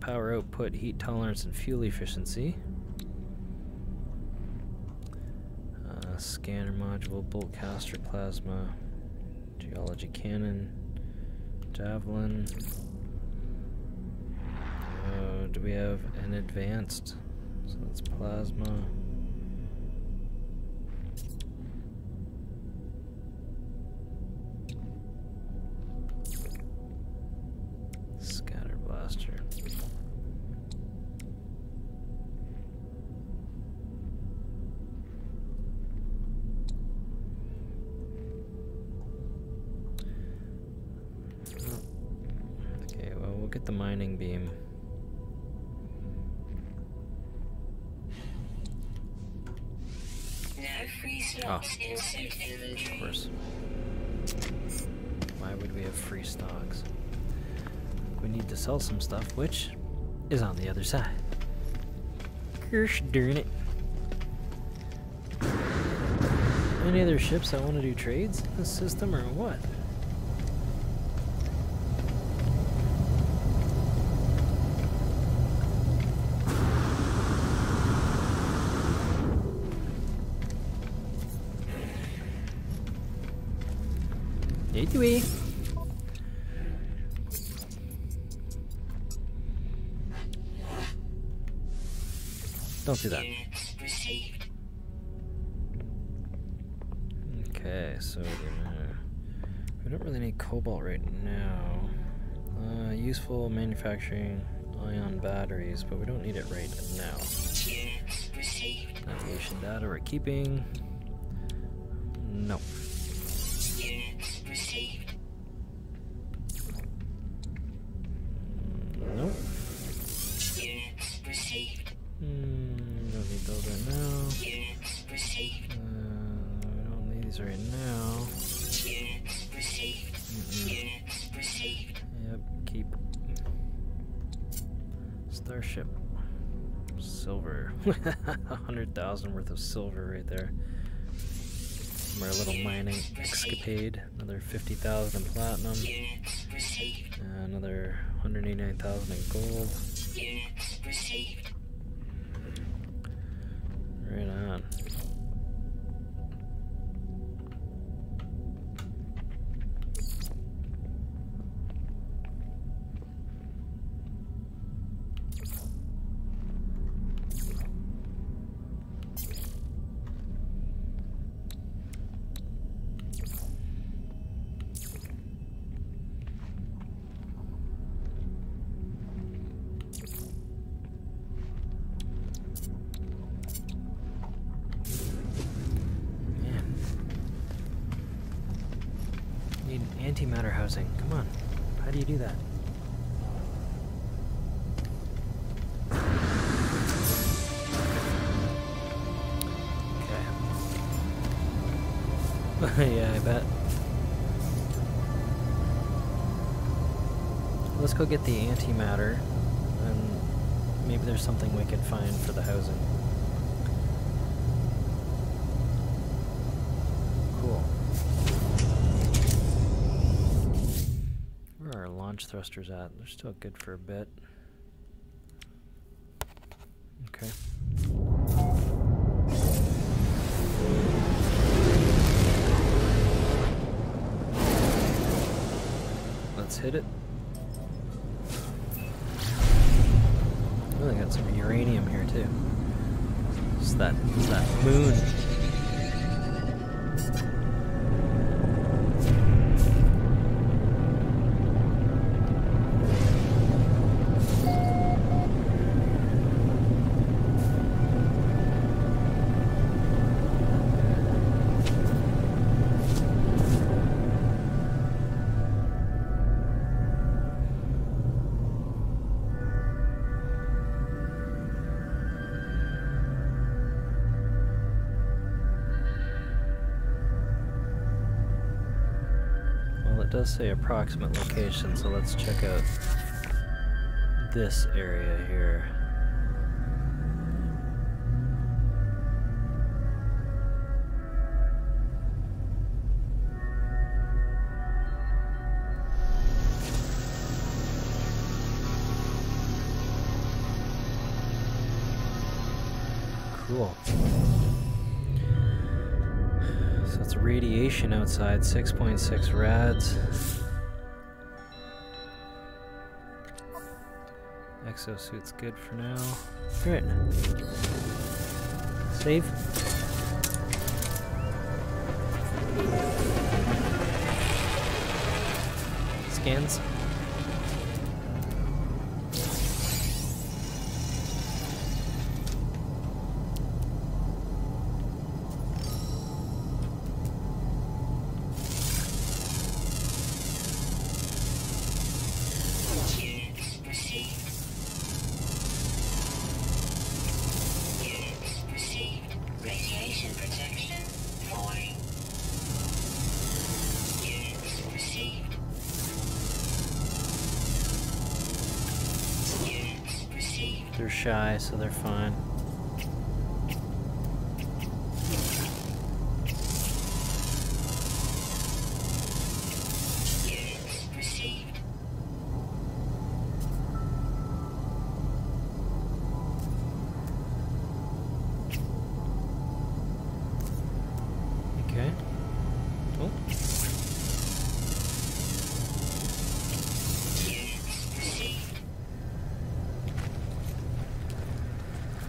power output, heat tolerance, and fuel efficiency. Scanner module, bolt caster, plasma, geology cannon, javelin. Do we have an advanced? So that's plasma. Scatter blaster. Okay, well, we'll get the mining beam. Oh, of course. Why would we have free stocks? We need to sell some stuff, which is on the other side. Gosh darn it. Any other ships that want to do trades in this system or what? Wee. Don't do that. Okay, so we don't really need cobalt right now. Useful manufacturing ion batteries, but we don't need it right now. Navigation data we're keeping. No. Nope. Don't need those right now. We don't need these right now. Yep, keep. Starship. Silver. 100,000 worth of silver right there. Our little mining escapade, another 50,000 in platinum, another 189,000 in gold. Right on. antimatter housing. Come on. How do you do that? Okay. Yeah, I bet. Let's go get the antimatter, and maybe there's something we can find for the housing. Cool. Where are our launch thrusters at? They're still good for a bit. Okay. Let's hit it. Oh, they got some uranium here too. It's that moon. Say approximate location, so let's check out this area here. Cool. Radiation outside, 6.6 rads. Exosuit's good for now. Good. Save. Scans. Shy, so they're fine.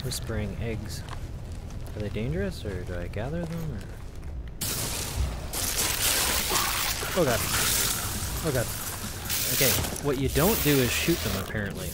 Whispering eggs. Are they dangerous, or do I gather them? Or? Oh god. Oh god. Okay, what you don't do is shoot them, apparently.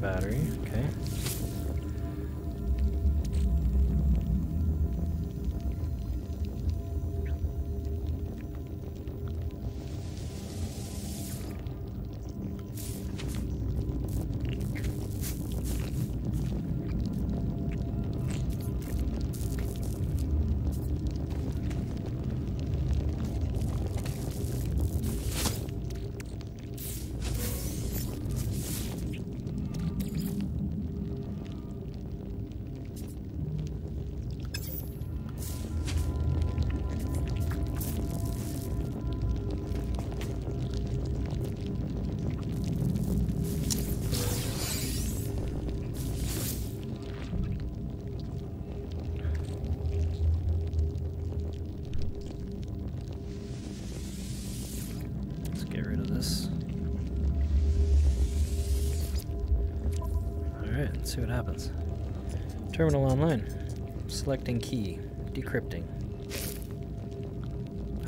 Battery, okay. get rid of this. Alright, let's see what happens. Terminal online. Selecting key. Decrypting.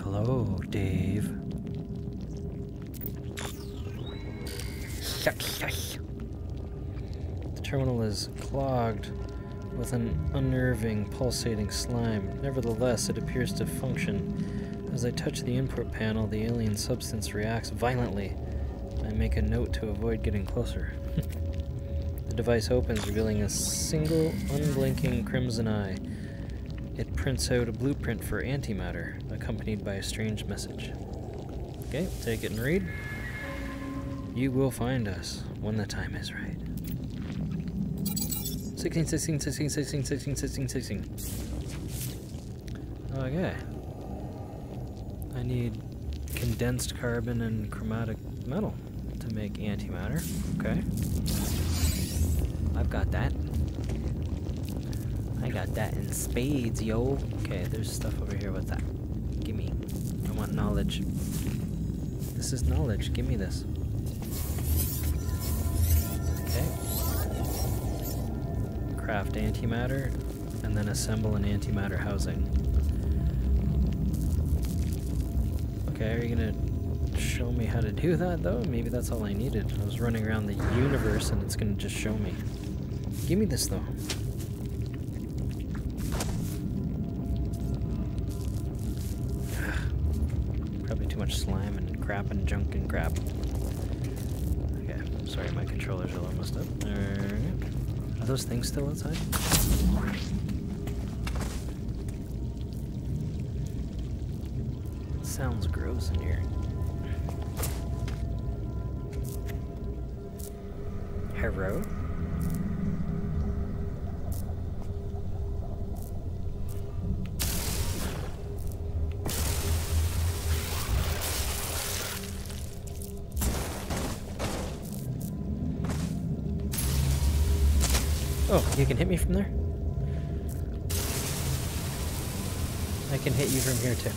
Hello, Dave. The terminal is clogged with an unnerving, pulsating slime. Nevertheless, it appears to function. As I touch the input panel, the alien substance reacts violently. I make a note to avoid getting closer. The device opens, revealing a single, unblinking crimson eye. It prints out a blueprint for antimatter, accompanied by a strange message. Okay, take it and read. You will find us when the time is right. 16, 16, 16, 16, 16, 16, 16. Okay. I need condensed carbon and chromatic metal to make antimatter. Okay. I've got that. I got that in spades, yo. Okay, there's stuff over here. What's that? Gimme. I want knowledge. This is knowledge. Gimme this. Craft antimatter, and then assemble an antimatter housing. Okay, are you gonna show me how to do that, though? Maybe that's all I needed. I was running around the universe, and it's gonna just show me. Give me this, though. Probably too much slime and crap and junk and crap. Okay, sorry, my controllers are almost up. Alright. Are those things still outside? It sounds gross in here. Hello? Oh, you can hit me from there? I can hit you from here too.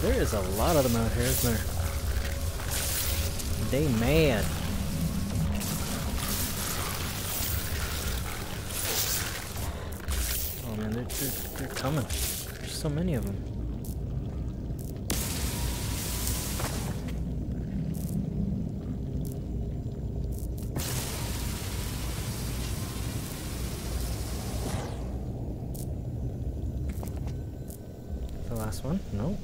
There's a lot of them out here, isn't there? They mad. Oh man, they're coming. There's so many of them. The last one? No.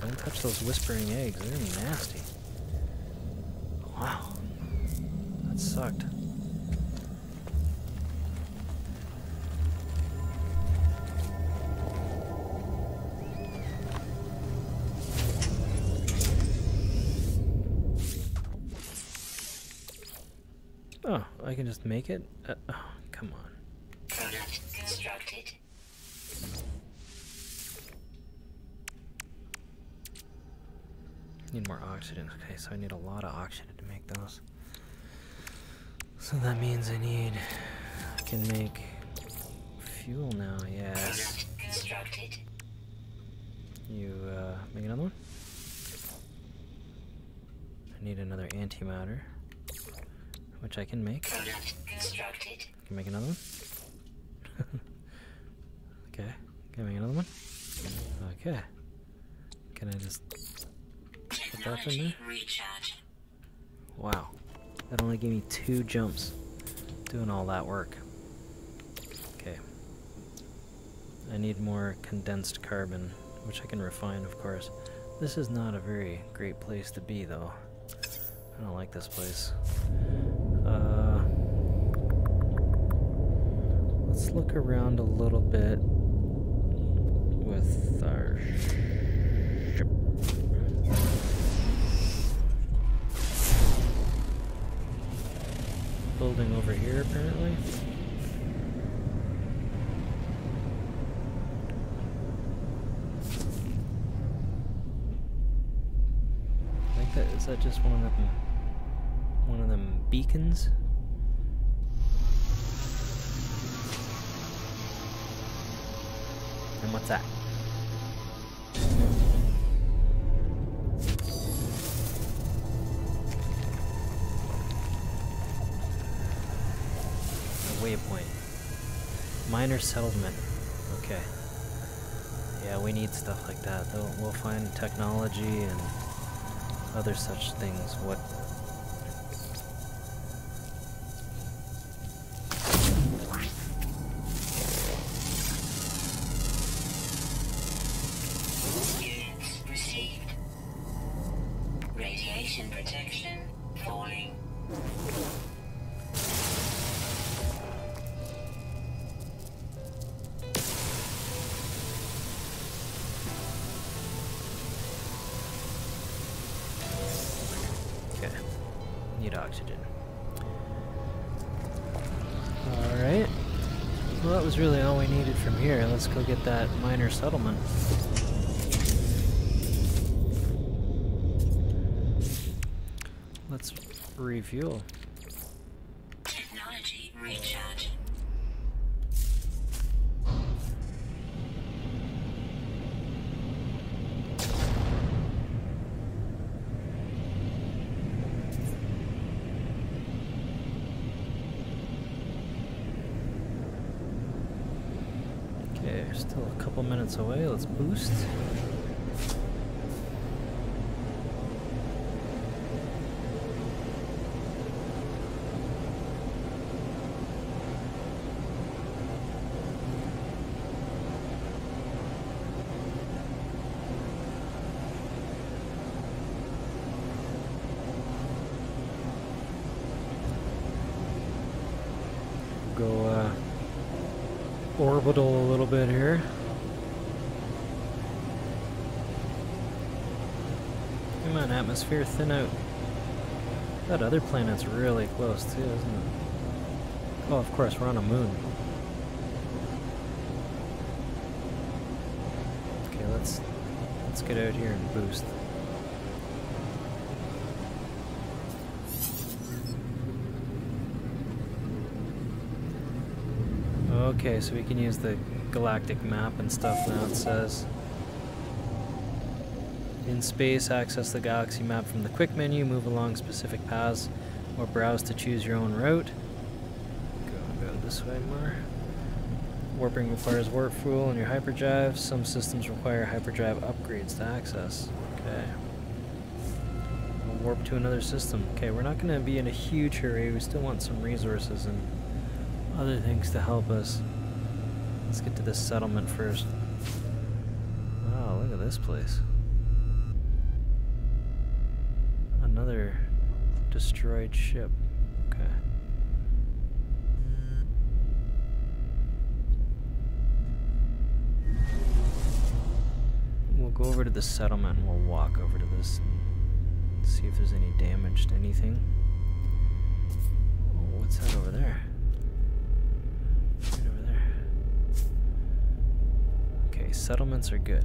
Don't touch those whispering eggs, they're nasty. Wow. That sucked. Oh, I can just make it? Oh, come on. Product constructed. Need more oxygen. Okay, so I need a lot of oxygen to make those. So that means I can make fuel now, yes. You, make another one? I need another antimatter, which I can make. I can make another one. Okay, can I make another one? Okay. Can I just... that in there? Wow, that only gave me 2 jumps doing all that work. Okay, I need more condensed carbon, which I can refine, of course. This is not a very great place to be, though. I don't like this place. Let's look around a little bit with our ship. building over here, apparently. I think that is that just one of them beacons? And what's that? Waypoint. Minor settlement. Okay. Yeah, we need stuff like that. We'll find technology and other such things. What? Let's go get that minor settlement. Let's refuel. Technology recharge. Minutes away, let's boost. Go orbital a little bit here. Atmosphere thin out. That other planet's really close too, isn't it? Oh, of course, we're on a moon. Okay, let's get out here and boost. Okay, so we can use the galactic map and stuff now. It says in space, access the galaxy map from the quick menu, move along specific paths, or browse to choose your own route. Go this way more. Warping requires warp fuel and your hyperdrive. Some systems require hyperdrive upgrades to access. Okay. We'll warp to another system. Okay, we're not going to be in a huge hurry. We still want some resources and other things to help us. Let's get to this settlement first. Wow, look at this place. Another destroyed ship. Okay. We'll go over to the settlement and we'll walk over to this and see if there's any damage to anything. Oh, what's that over there? Right over there. Okay, settlements are good.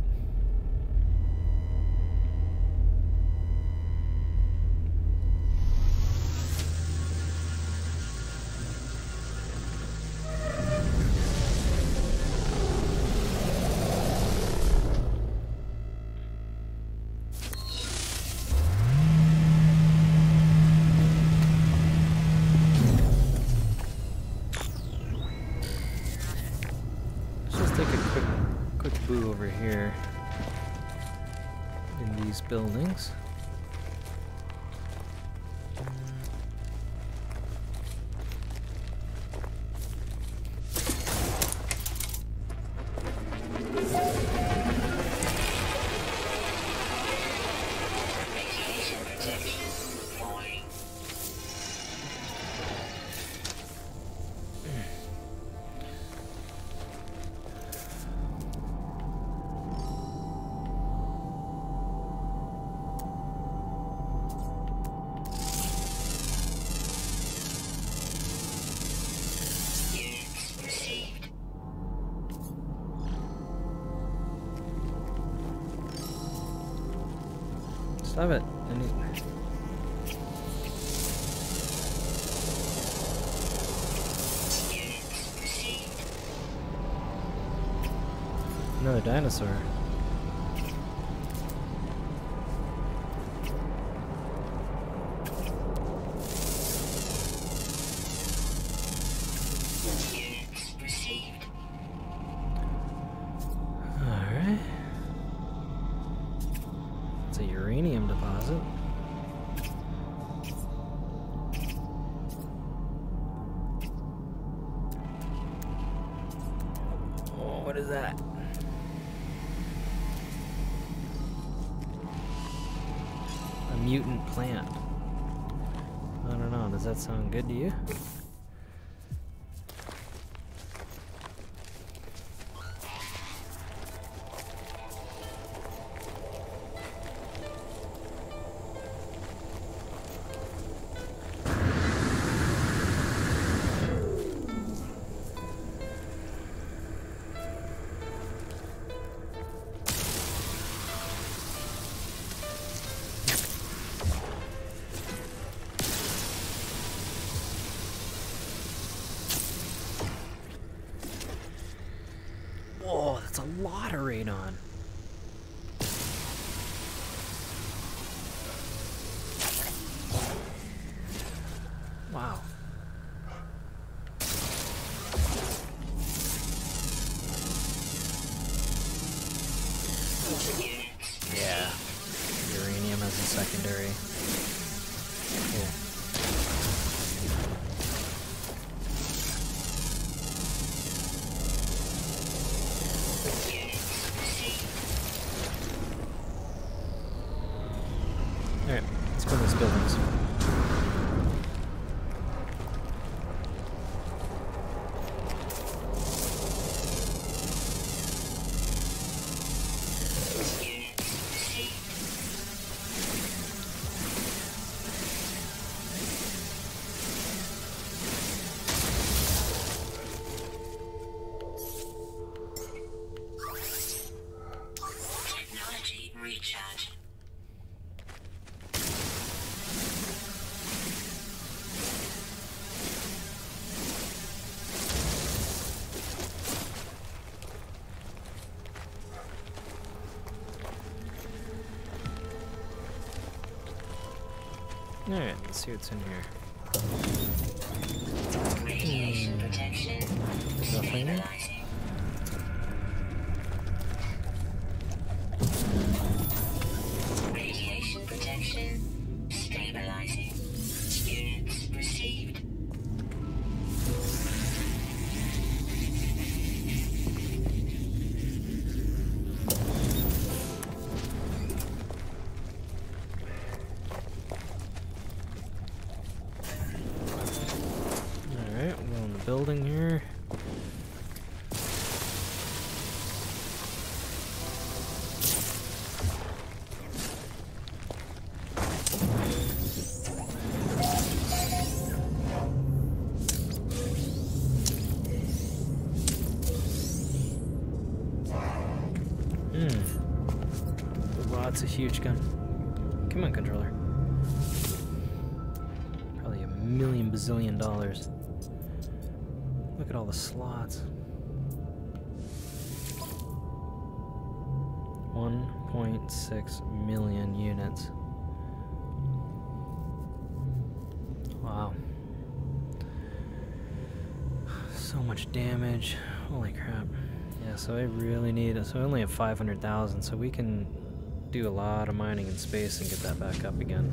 Buildings. Stop it. I need... Another dinosaur. Sound good to you? A lot of radon. Wow. Yeah. Uranium as a secondary. Cool. Alright, let's see what's in here. Radiation protection. Nothing there? Radiation protection. Stabilizing. Units received. Building here. Lots of huge gun. Come on, controller. Probably a million bazillion dollars. Look at all the slots. 1.6 million units. Wow. So much damage. Holy crap. Yeah, so I really need it. So I only have 500,000, so we can do a lot of mining in space and get that back up again.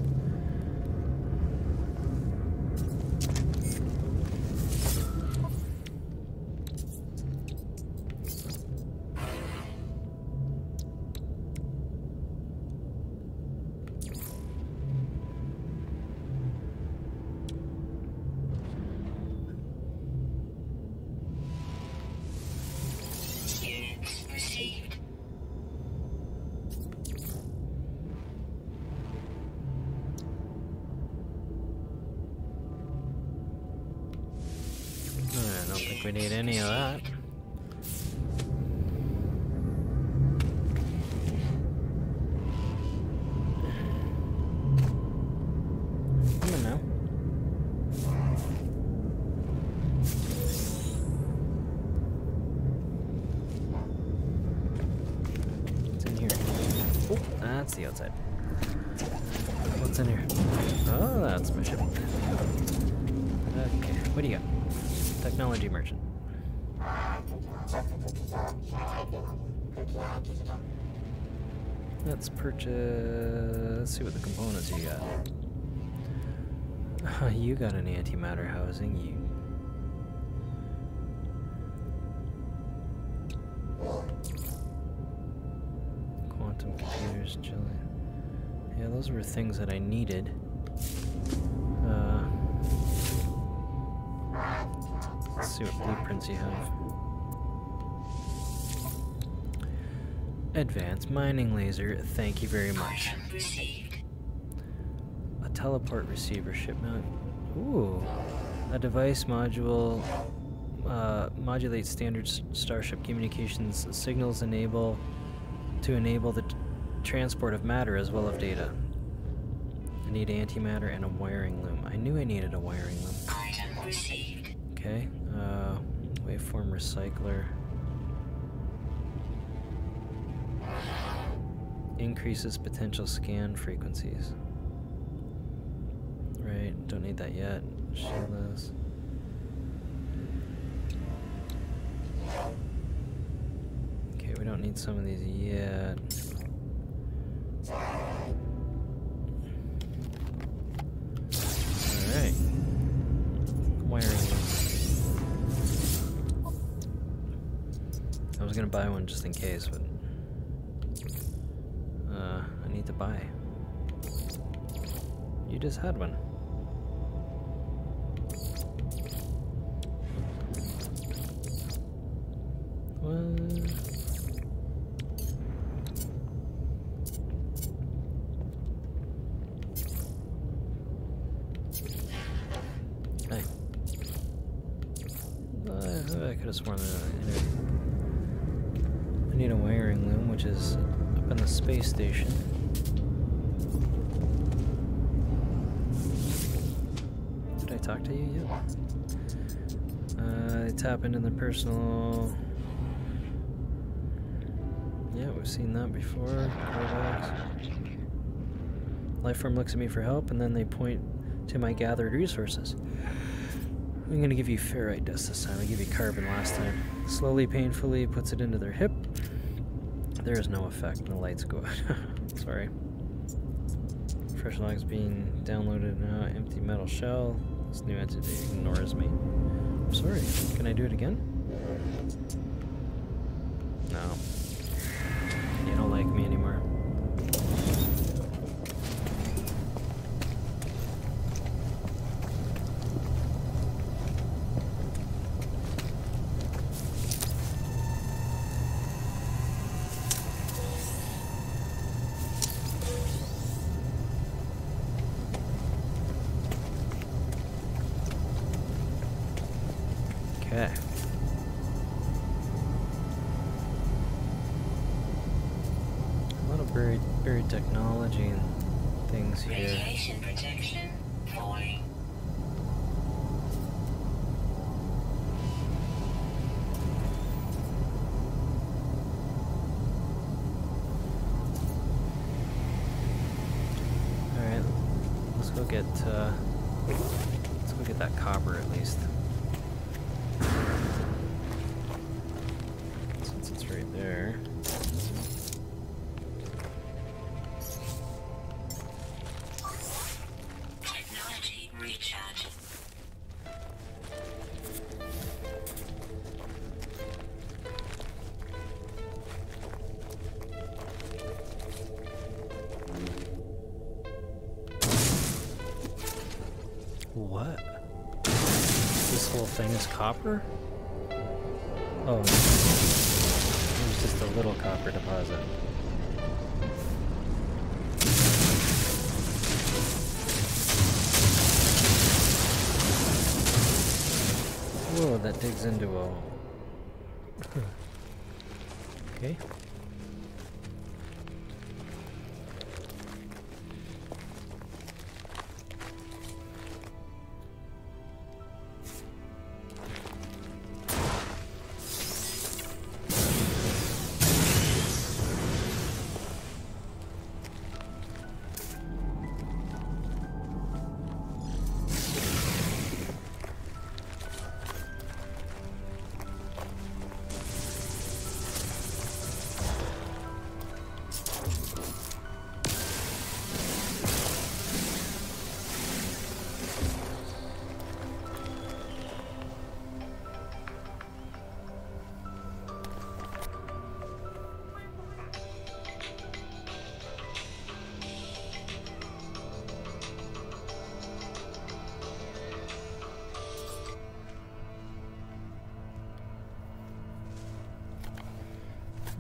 We need any of that. That's the outside. What's in here? Oh, that's my ship. Okay, what do you got? Technology merchant. Let's purchase... Let's see what the components you got. Oh, you got an antimatter housing, you... Quantum computers, Jillian. Yeah, those were things that I needed. Let's see what blueprints you have. Advanced mining laser, thank you very much. A teleport receiver shipment. Ooh. A device module modulates standard starship communications signals to enable the transport of matter as well as data. I need antimatter and a wiring loom. I knew I needed a wiring loom. Item received. Okay. Waveform recycler. Increases potential scan frequencies. Right, don't need that yet. Sheila's. Okay, we don't need some of these yet. Alright. Wiring. I was gonna buy one just in case, but I need to buy. You just had one. What? Hey. I could have sworn that I need a wiring loom, which is up in the space station. Did I talk to you yet? Tap into the personal... Yeah, we've seen that before. Korvax. Lifeform looks at me for help, and then they point to my gathered resources. I'm gonna give you ferrite dust this time. I gave you carbon last time. Slowly, painfully puts it into their hip. There is no effect. The lights go out. Sorry. Fresh logs being downloaded now. Empty metal shell. This new entity ignores me. I'm sorry. Can I do it again? No. You don't like me anymore. Let's go get that copper at least. Since it's right there. Technology recharge. Copper? Oh, it was just a little copper deposit. Whoa, that digs into a... Okay.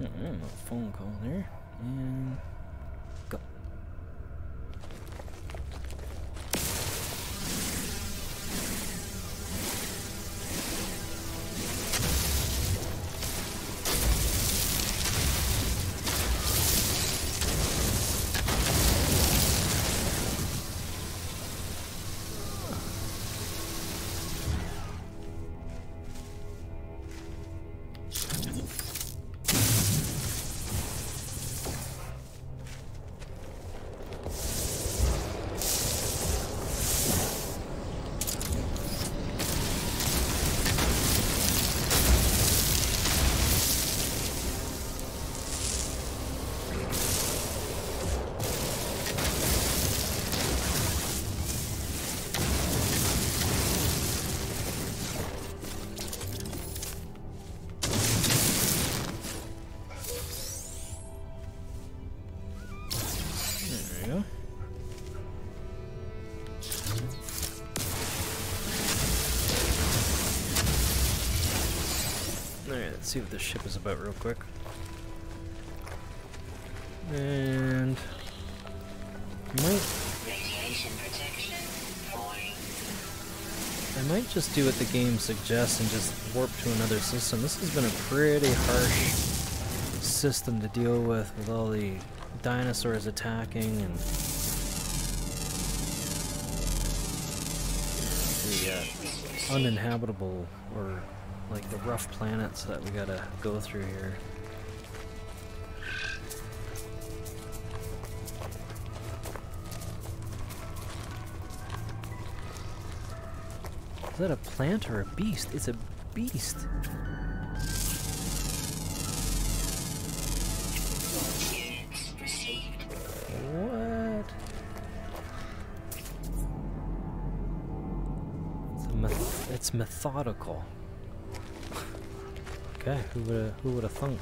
A little phone call there. And go. Let's see what this ship is about real quick. And I might just do what the game suggests and just warp to another system. This has been a pretty harsh system to deal with all the dinosaurs attacking and the uninhabitable or like the rough planets that we gotta go through here. Is that a plant or a beast? It's a beast! What? It's methodical. Okay, who would have thunk?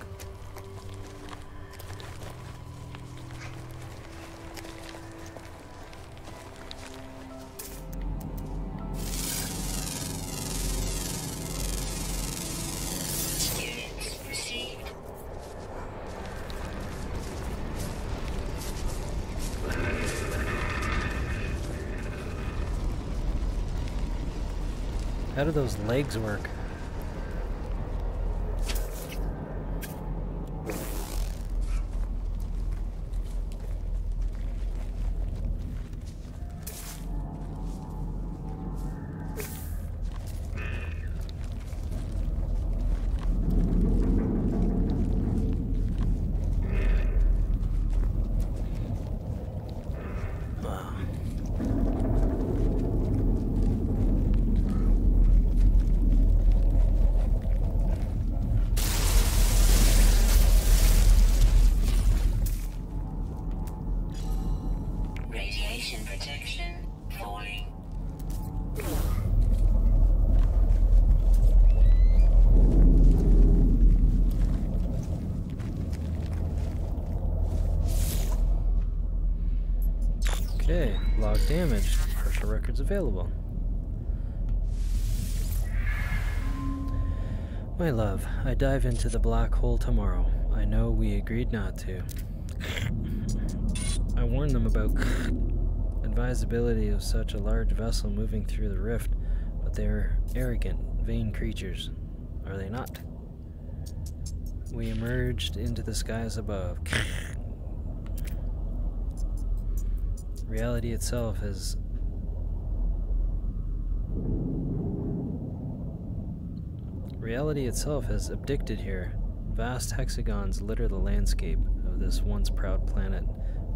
How do those legs work? Damage. Partial records available. My love, I dive into the black hole tomorrow. I know we agreed not to. I warned them about advisability of such a large vessel moving through the rift, but they are arrogant, vain creatures, are they not? We emerged into the skies above. Reality itself has abdicted here. Vast hexagons litter the landscape of this once proud planet,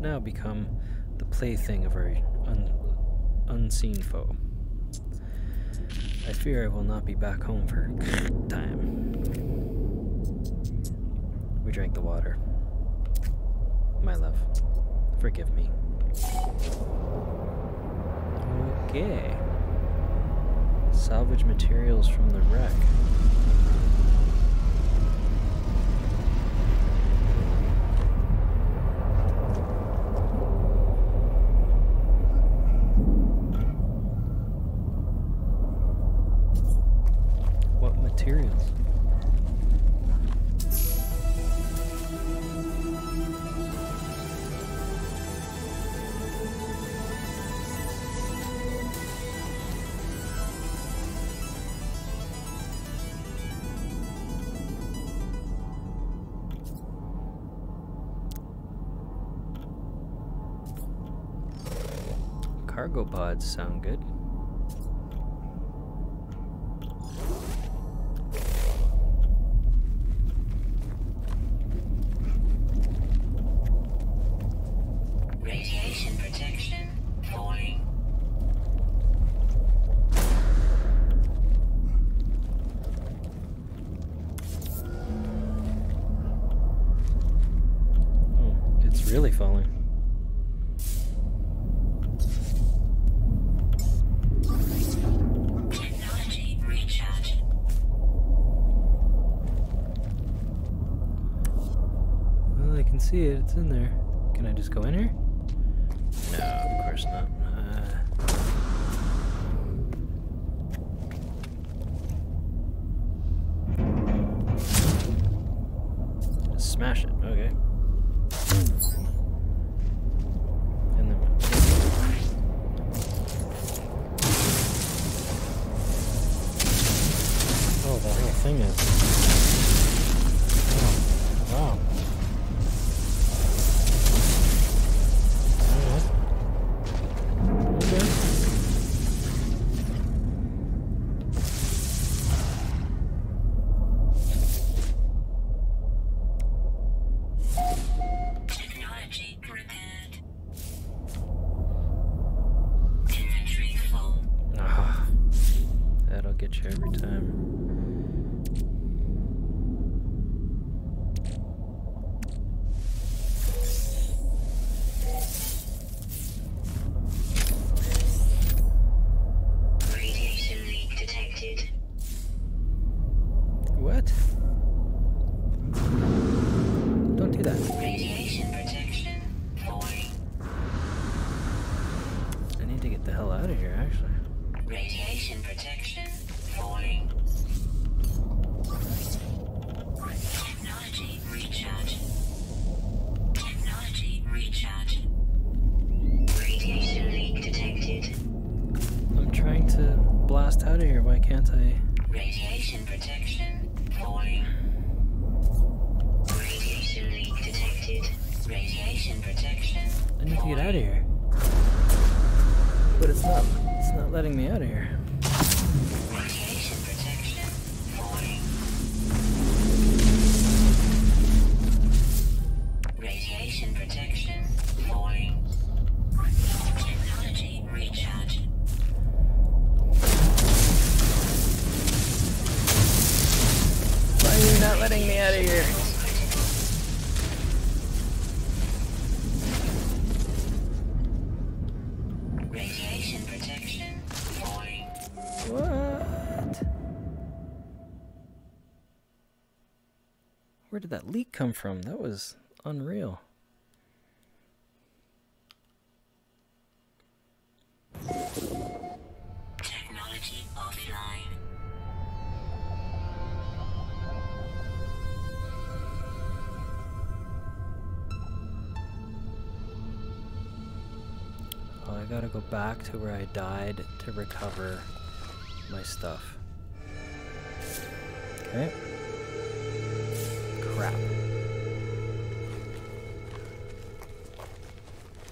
now become the plaything of our unseen foe. I fear I will not be back home for time. We drank the water. My love, forgive me. Okay. Salvage materials from the wreck. What materials? Cargo pods sound good. Radiation protection falling. Oh, it's really falling. Technology recharge. Well, I can see it. It's in there. Can I just go in here? No, of course not. Just smash it, okay. And then what? Oh, that whole thing is... Oh, wow. Where did that leak come from? That was unreal. Technology offline. Well, I gotta go back to where I died to recover my stuff. Okay. Crap.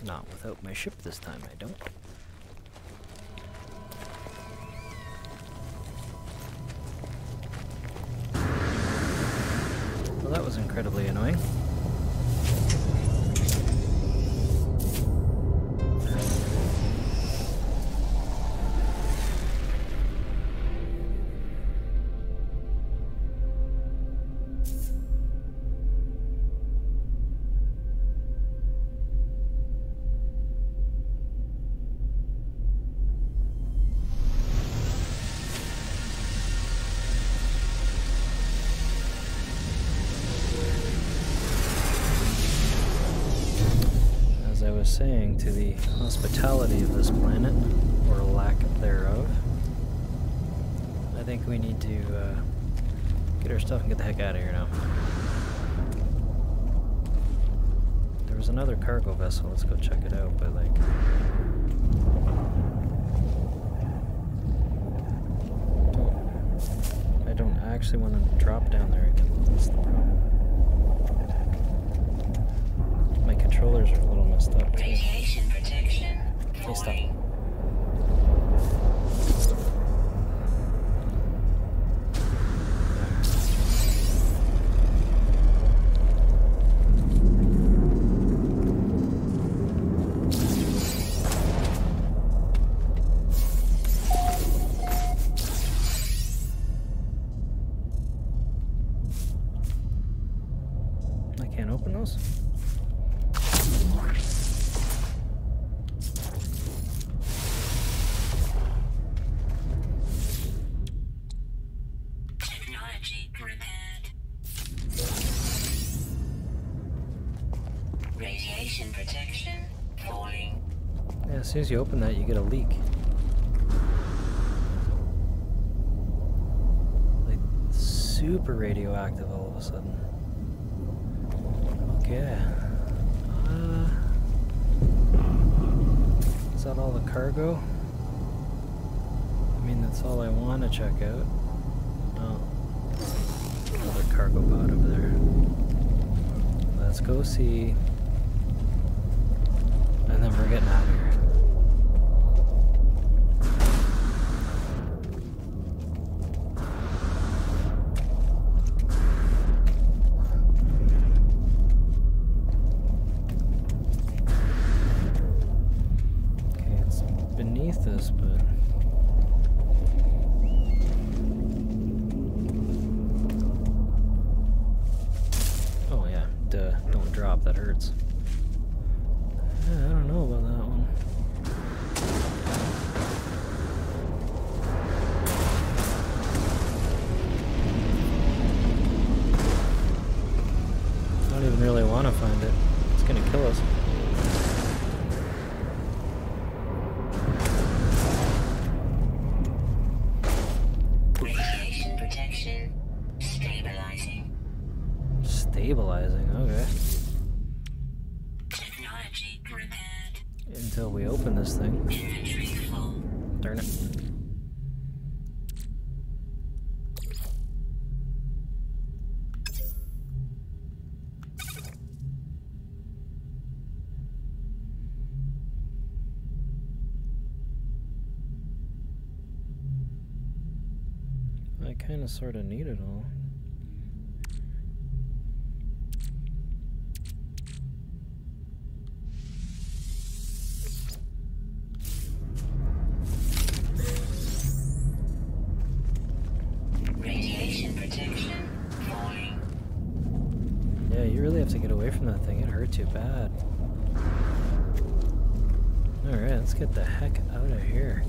Not without my ship this time, I don't. Well, that was incredibly annoying. Saying to the hospitality of this planet, or lack thereof, I think we need to get our stuff and get the heck out of here now. There was another cargo vessel, let's go check it out, but like... I don't actually want to drop down there again, that's the problem. My controllers are a little messed up. Radiation protection. Hey, stop. Radiation protection falling. Yeah, as soon as you open that, you get a leak. Like, super radioactive all of a sudden. Okay. Is that all the cargo? I mean, that's all I want to check out. Oh. Another cargo pod over there. Let's go see. And then we're getting out of here. Okay, it's beneath us, but... Oh yeah, duh, don't drop, that hurts. Yeah, I don't know about that one. I don't even really want to find it. It's going to kill us. Radiation protection stabilizing. Stabilizing, okay. Until we open this thing. Darn it. I kinda sorta need it all. Too bad. Alright, let's get the heck out of here.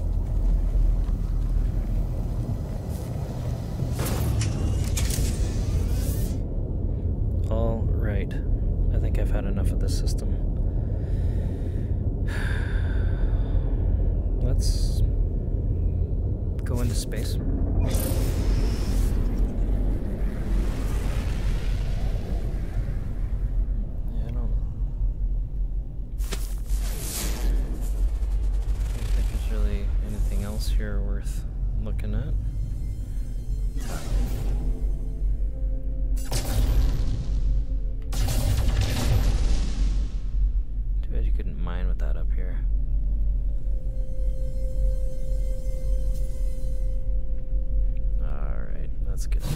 Alright. I think I've had enough of this system. Let's go into space. Here worth looking at. Too bad you couldn't mine with that up here. Alright, let's get it.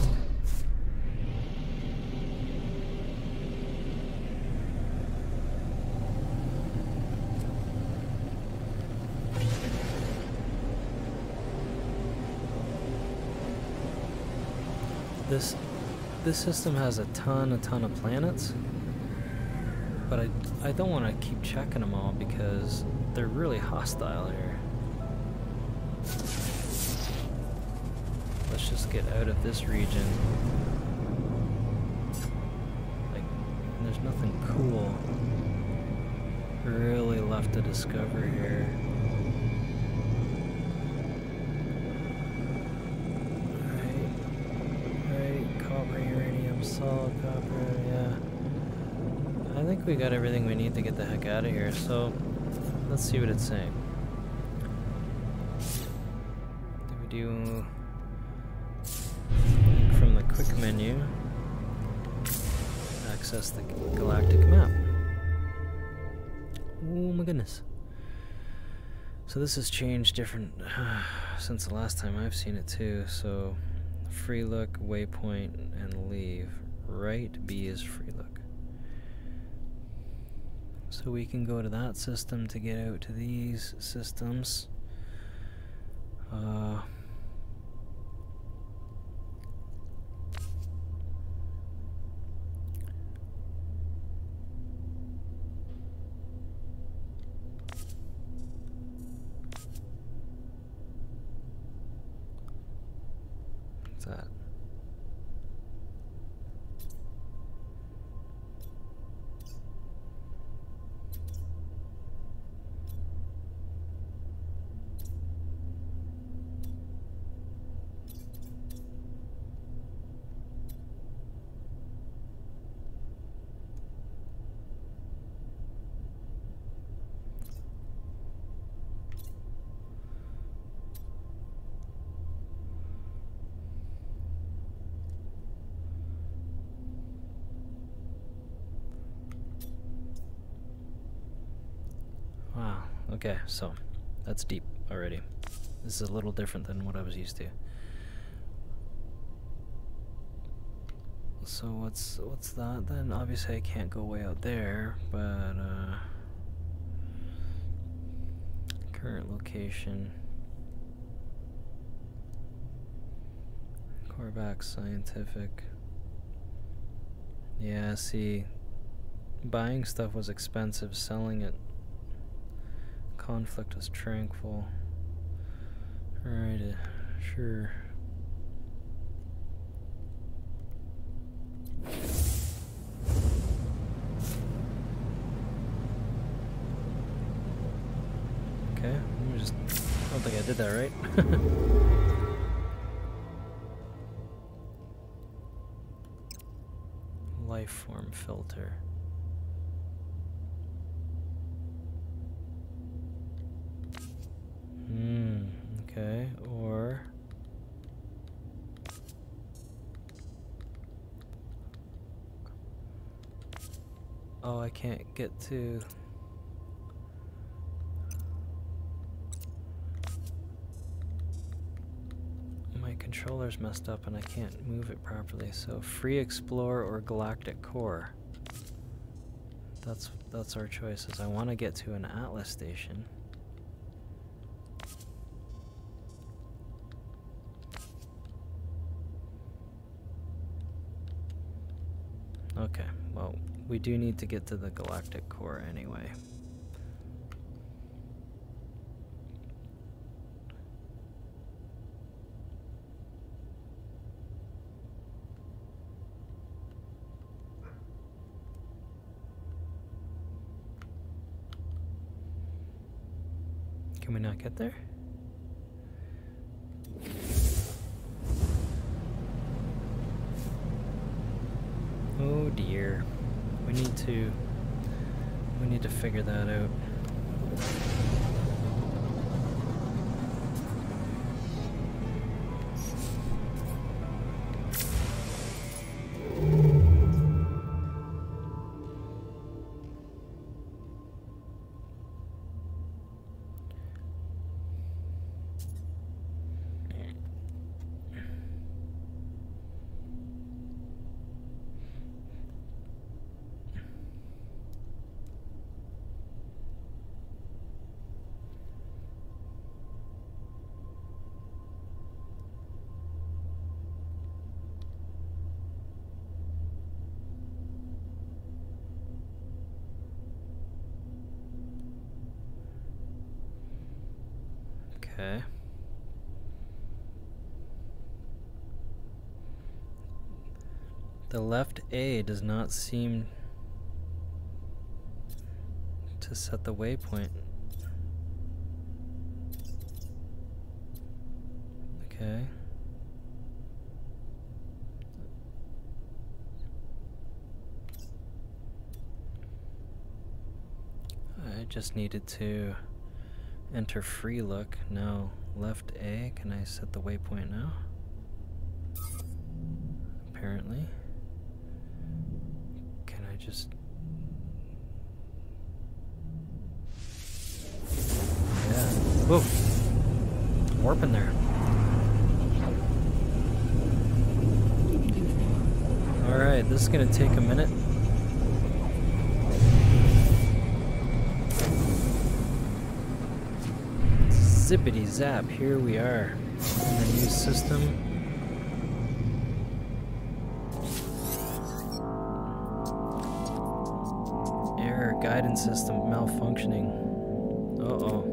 This system has a ton of planets, but I don't want to keep checking them all because they're really hostile here. Let's just get out of this region. Like, there's nothing cool really left to discover here. Solid copper, yeah. I think we got everything we need to get the heck out of here, so let's see what it's saying. Did we do from the quick menu? Access the galactic map. Oh my goodness. So this has changed different since the last time I've seen it too, so free look, waypoint, and leave. Right B is free look. So we can go to that system to get out to these systems. That. Wow, okay, so that's deep already. This is a little different than what I was used to. So what's that then? Obviously I can't go way out there, but current location. Korvax scientific. Yeah, see, buying stuff was expensive, selling it. Conflict was tranquil. Alright, sure. Okay, let me just. I don't think I did that right. Life form filter. Okay, or oh, I can't get to. My controller's messed up and I can't move it properly, so free explore or galactic core. That's our choices. I want to get to an Atlas station. Okay, well, we do need to get to the galactic core anyway. Can we not get there? Oh dear. We need to figure that out. Okay. The left A does not seem to set the waypoint. Okay. I just needed to enter free look. Now left A. Can I set the waypoint now? Apparently. Can I just? Yeah. Whoa. Warp in there. All right. This is gonna take a minute. Zippity zap, here we are in the new system. Error, guidance system malfunctioning. Uh-oh.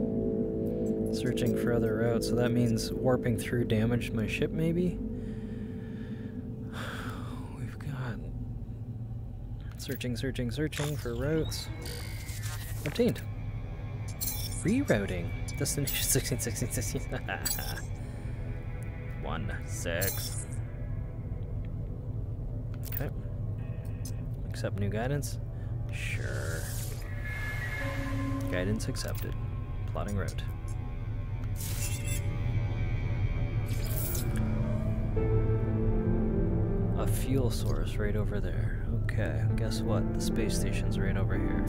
Searching for other routes, so that means warping through damaged my ship maybe? We've got searching for routes. Obtained. Rerouting. Destination 161616. 16. Okay. Accept new guidance. Sure. Guidance accepted. Plotting route. A fuel source right over there. Okay. Guess what? The space station's right over here.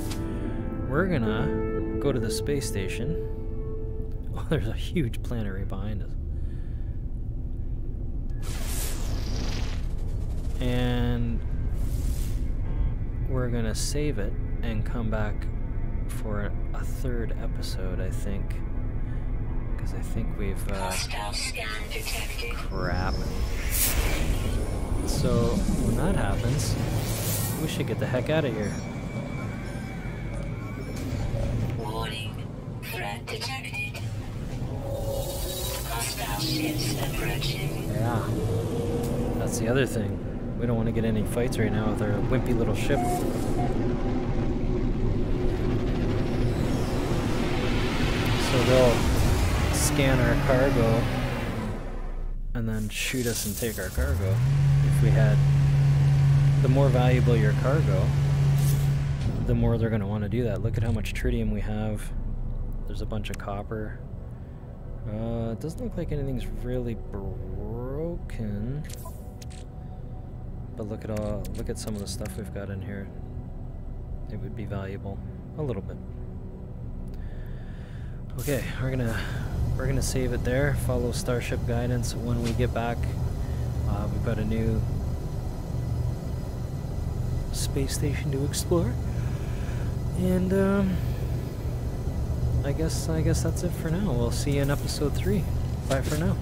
We're gonna Go to the space station. Oh, there's a huge planetary behind us. And we're gonna save it and come back for a third episode, I think. Because I think we've, crap. So, when that happens, we should get the heck out of here. Warning. Threat detected. Hostile ships approaching. Yeah. That's the other thing. We don't want to get any fights right now with our wimpy little ship. So they'll scan our cargo and then shoot us and take our cargo. If we had, the more valuable your cargo, the more they're going to want to do that. Look at how much tritium we have. There's a bunch of copper. It doesn't look like anything's really broken. But look at some of the stuff we've got in here. It would be valuable a little bit. Okay, we're gonna save it there. Follow Starship guidance. When we get back, we've got a new space station to explore. And I guess that's it for now. We'll see you in episode 3. Bye for now.